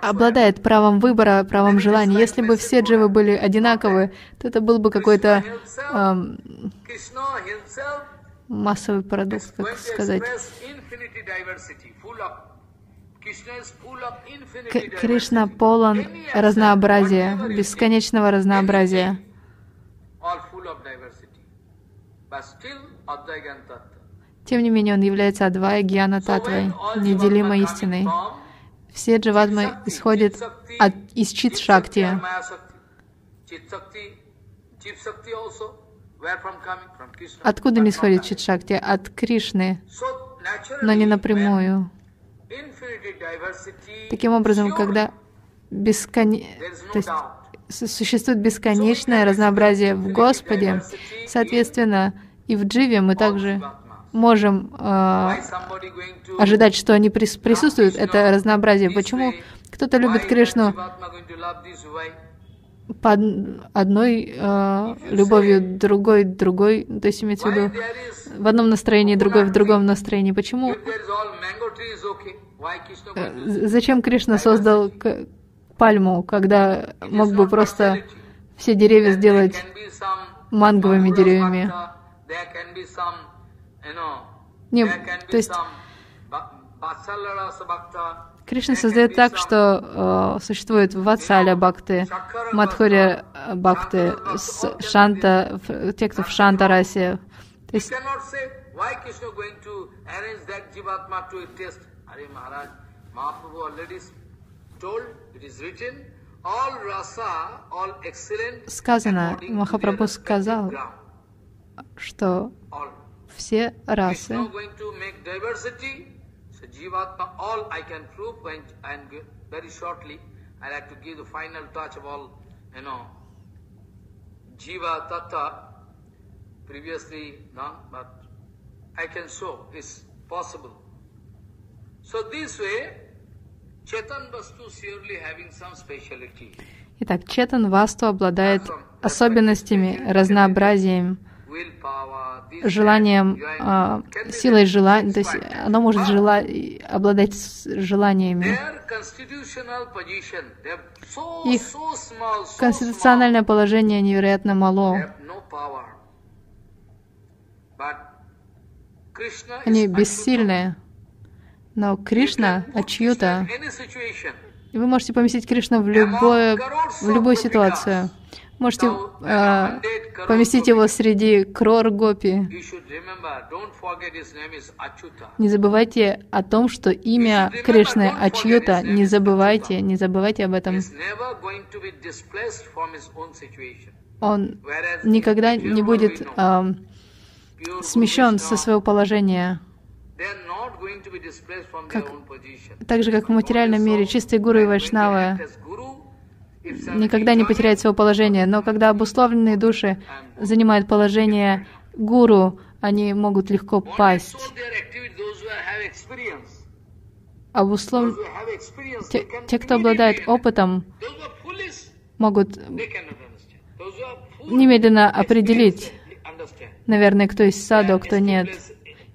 обладает правом выбора, правом желания. Если бы все дживы были одинаковы, то это был бы какой-то эм, массовый продукт, как сказать. К- Кришна полон разнообразия, бесконечного разнообразия. Тем не менее, он является адвая гьяна татвой, неделимой истиной. Все дживатмы исходят от, из чит шакти. Откуда не исходит чит шакти? От Кришны, но не напрямую. Таким образом, когда бескон... То есть, существует бесконечное разнообразие в Господе, соответственно, и в дживе мы также можем э, ожидать, что они прис- присутствуют, это разнообразие. Почему кто-то любит Кришну по одной э, любовью, другой, другой, то есть имеется в виду в одном настроении, другой в другом настроении? Почему? Зачем Кришна создал пальму, когда мог бы просто все деревья сделать манговыми деревьями? Не, то есть Кришна создает так, что э, существует ватсаля бхакты, мадхурия бхакты, шанта, те, кто в шанта расе. То есть сказано, Махапрабху сказал, что все расы, итак, Четан Васту обладает особенностями, разнообразием, желанием, э, силой желания, то есть оно может жела, обладать желаниями. Их конституциональное положение невероятно мало. Они бессильны, но Кришна отчьюта. И вы можете поместить Кришну в, любое, в любую ситуацию. Можете э, поместить его среди крор гопи. Не забывайте о том, что имя Кришны Ачьюта. Не забывайте, не забывайте об этом. Он никогда не будет э, смещен со своего положения. Как, так же, как в материальном мире, чистые гуру и вайшнавы никогда не потеряют своего положения. Но когда обусловленные души занимают положение гуру, они могут легко пасть. Обуслов... Те, те, кто обладает опытом, могут немедленно определить, наверное, кто из саду, кто нет.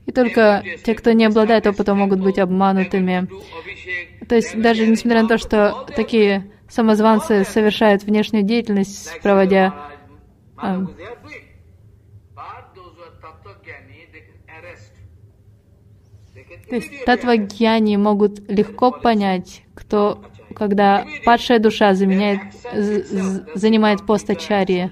И только те, кто не обладает опытом, могут быть обманутыми. То есть даже несмотря на то, что такие самозванцы совершают внешнюю деятельность, проводя а, то есть таттва-гьяни могут легко понять, кто, когда падшая душа заменяет, з, занимает пост ачарьи.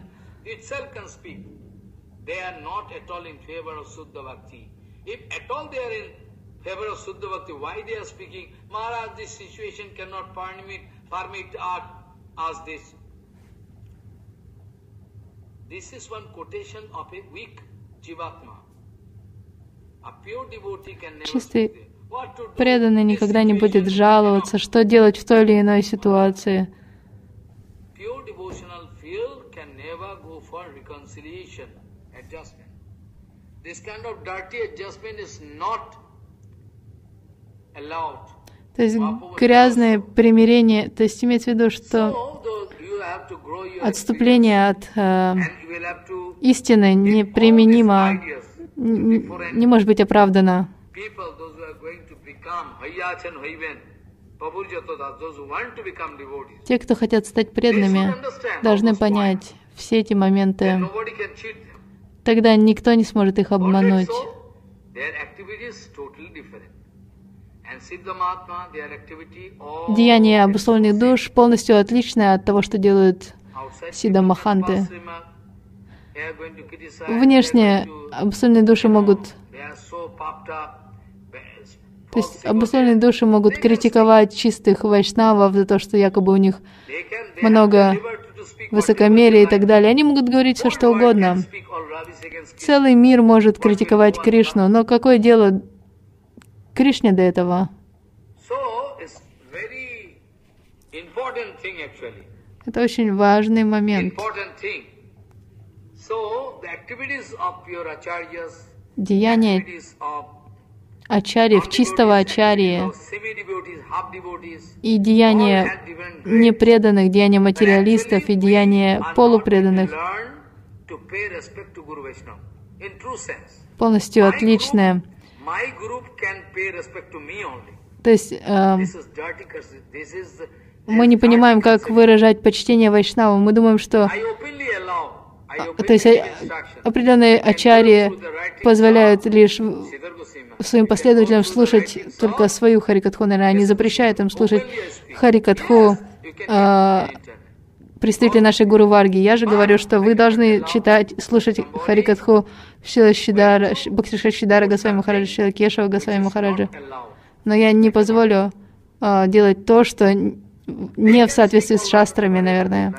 Чистый преданный никогда не будет жаловаться, что делать в той или иной ситуации. То есть грязное примирение, то есть имеется в виду, что отступление от э, истины неприменимо, не, не может быть оправдано. Те, кто хотят стать преданными, должны понять все эти моменты. Тогда никто не сможет их обмануть. Деяния обусловленных душ полностью отличны от того, что делают сиддха-маханты. Внешне обусловленные души могут... То есть обусловленные души могут критиковать чистых вайшнавов за то, что якобы у них много высокомерия и так далее. Они могут говорить все, что угодно. Целый мир может критиковать Кришну, но какое дело Кришне до этого? Это очень важный момент. Деяния ачарьев, чистого ачарьи и деяния непреданных, деяния материалистов и деяния полупреданных полностью отличное. То есть э, мы не понимаем, как выражать почтение вайшнавам. Мы думаем, что то есть, определенные ачарьи позволяют лишь своим последователям слушать только свою харикатху. Наверное, они запрещают им слушать харикатху э, представители нашей гуру Варги. Я же говорю, что вы должны читать, слушать харикатху Шрила Шиддара, Бхакти Шиддханта Госвами Махараджа, Шрила Кешава Госвами Махараджа. Но я не позволю э, делать то, что не в соответствии с шастрами, наверное.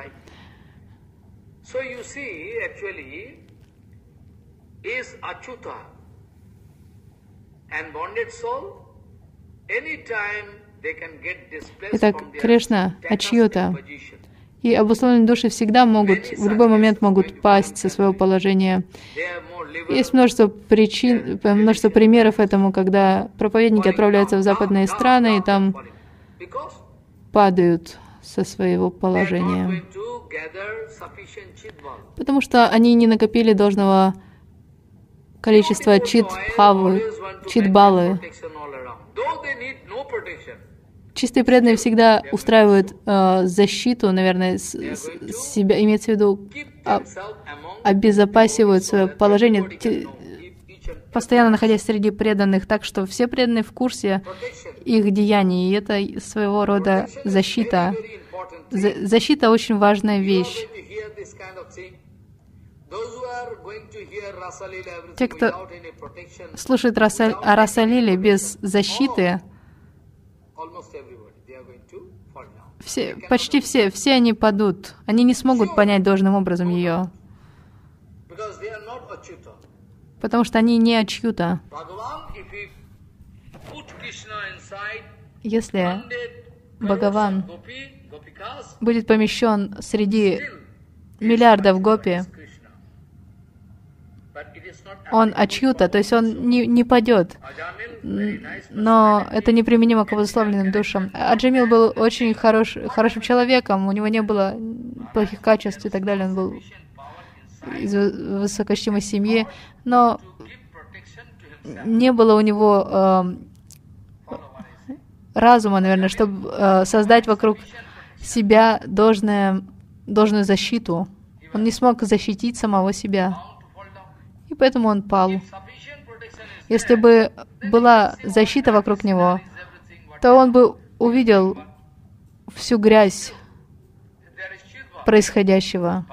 Итак, Кришна Ачьюта. И обусловленные души всегда могут, в любой момент могут пасть со своего положения. Есть множество причин, множество примеров этому, когда проповедники отправляются в западные страны и там падают со своего положения. Потому что они не накопили должного количества чит-бхавы, чит-балы. Чистые преданные всегда устраивают э, защиту, наверное, с, с, себя, имеется в виду, а, обезопасивают свое положение, те, постоянно находясь среди преданных, так что все преданные в курсе их деяний, и это своего рода защита. Защита очень важная вещь. Те, кто слушает о Расалиле без защиты, все, почти все, все они падут. Они не смогут понять должным образом ее, потому что они не Ачьюта. Если Бхагаван будет помещен среди миллиардов гопи, он Ачьюта, то есть он не, не падет. Но это неприменимо к обусловленным душам. Аджамил был очень хорош, хорошим человеком, у него не было плохих качеств и так далее, он был из высокочтимой семьи, но не было у него э, разума, наверное, чтобы э, создать вокруг себя должное, должную защиту. Он не смог защитить самого себя, и поэтому он пал. Если бы была защита вокруг него, то он бы увидел всю грязь происходящего.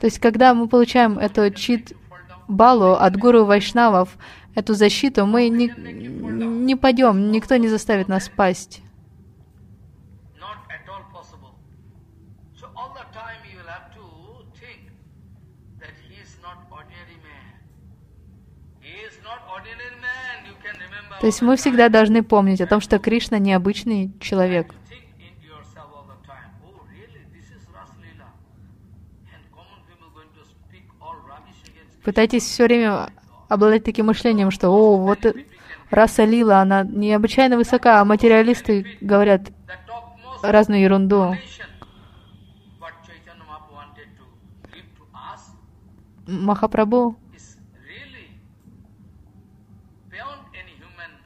То есть, когда мы получаем эту чит-балу от гуру вайшнавов, эту защиту, мы не, не падем, никто не заставит нас пасть. То есть мы всегда должны помнить о том, что Кришна необычный человек. Пытайтесь все время обладать таким мышлением, что «О, вот раса лила, она необычайно высока», а материалисты говорят разную ерунду. Махапрабху,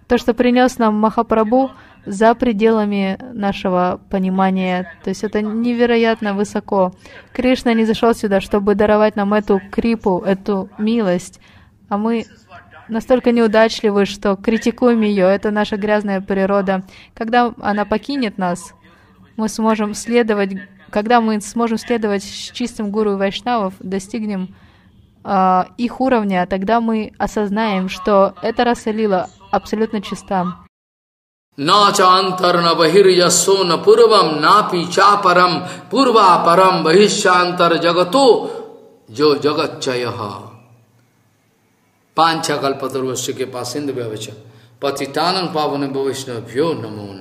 то, что принес нам Махапрабху, за пределами нашего понимания. То есть это невероятно высоко. Кришна не зашел сюда, чтобы даровать нам эту крипу, эту милость. А мы настолько неудачливы, что критикуем ее. Это наша грязная природа. Когда она покинет нас, мы сможем следовать, когда мы сможем следовать с чистым гуру и вайшнавов, достигнем э, их уровня, тогда мы осознаем, что эта раса лила абсолютно чиста. На чантар на бахирьясо на пурвам на пичапарам пурва парам бахишантар джагато джо джагатчаяха панчакалпатурвашчике пасиндвявача патитанан паванебавишнавьо намо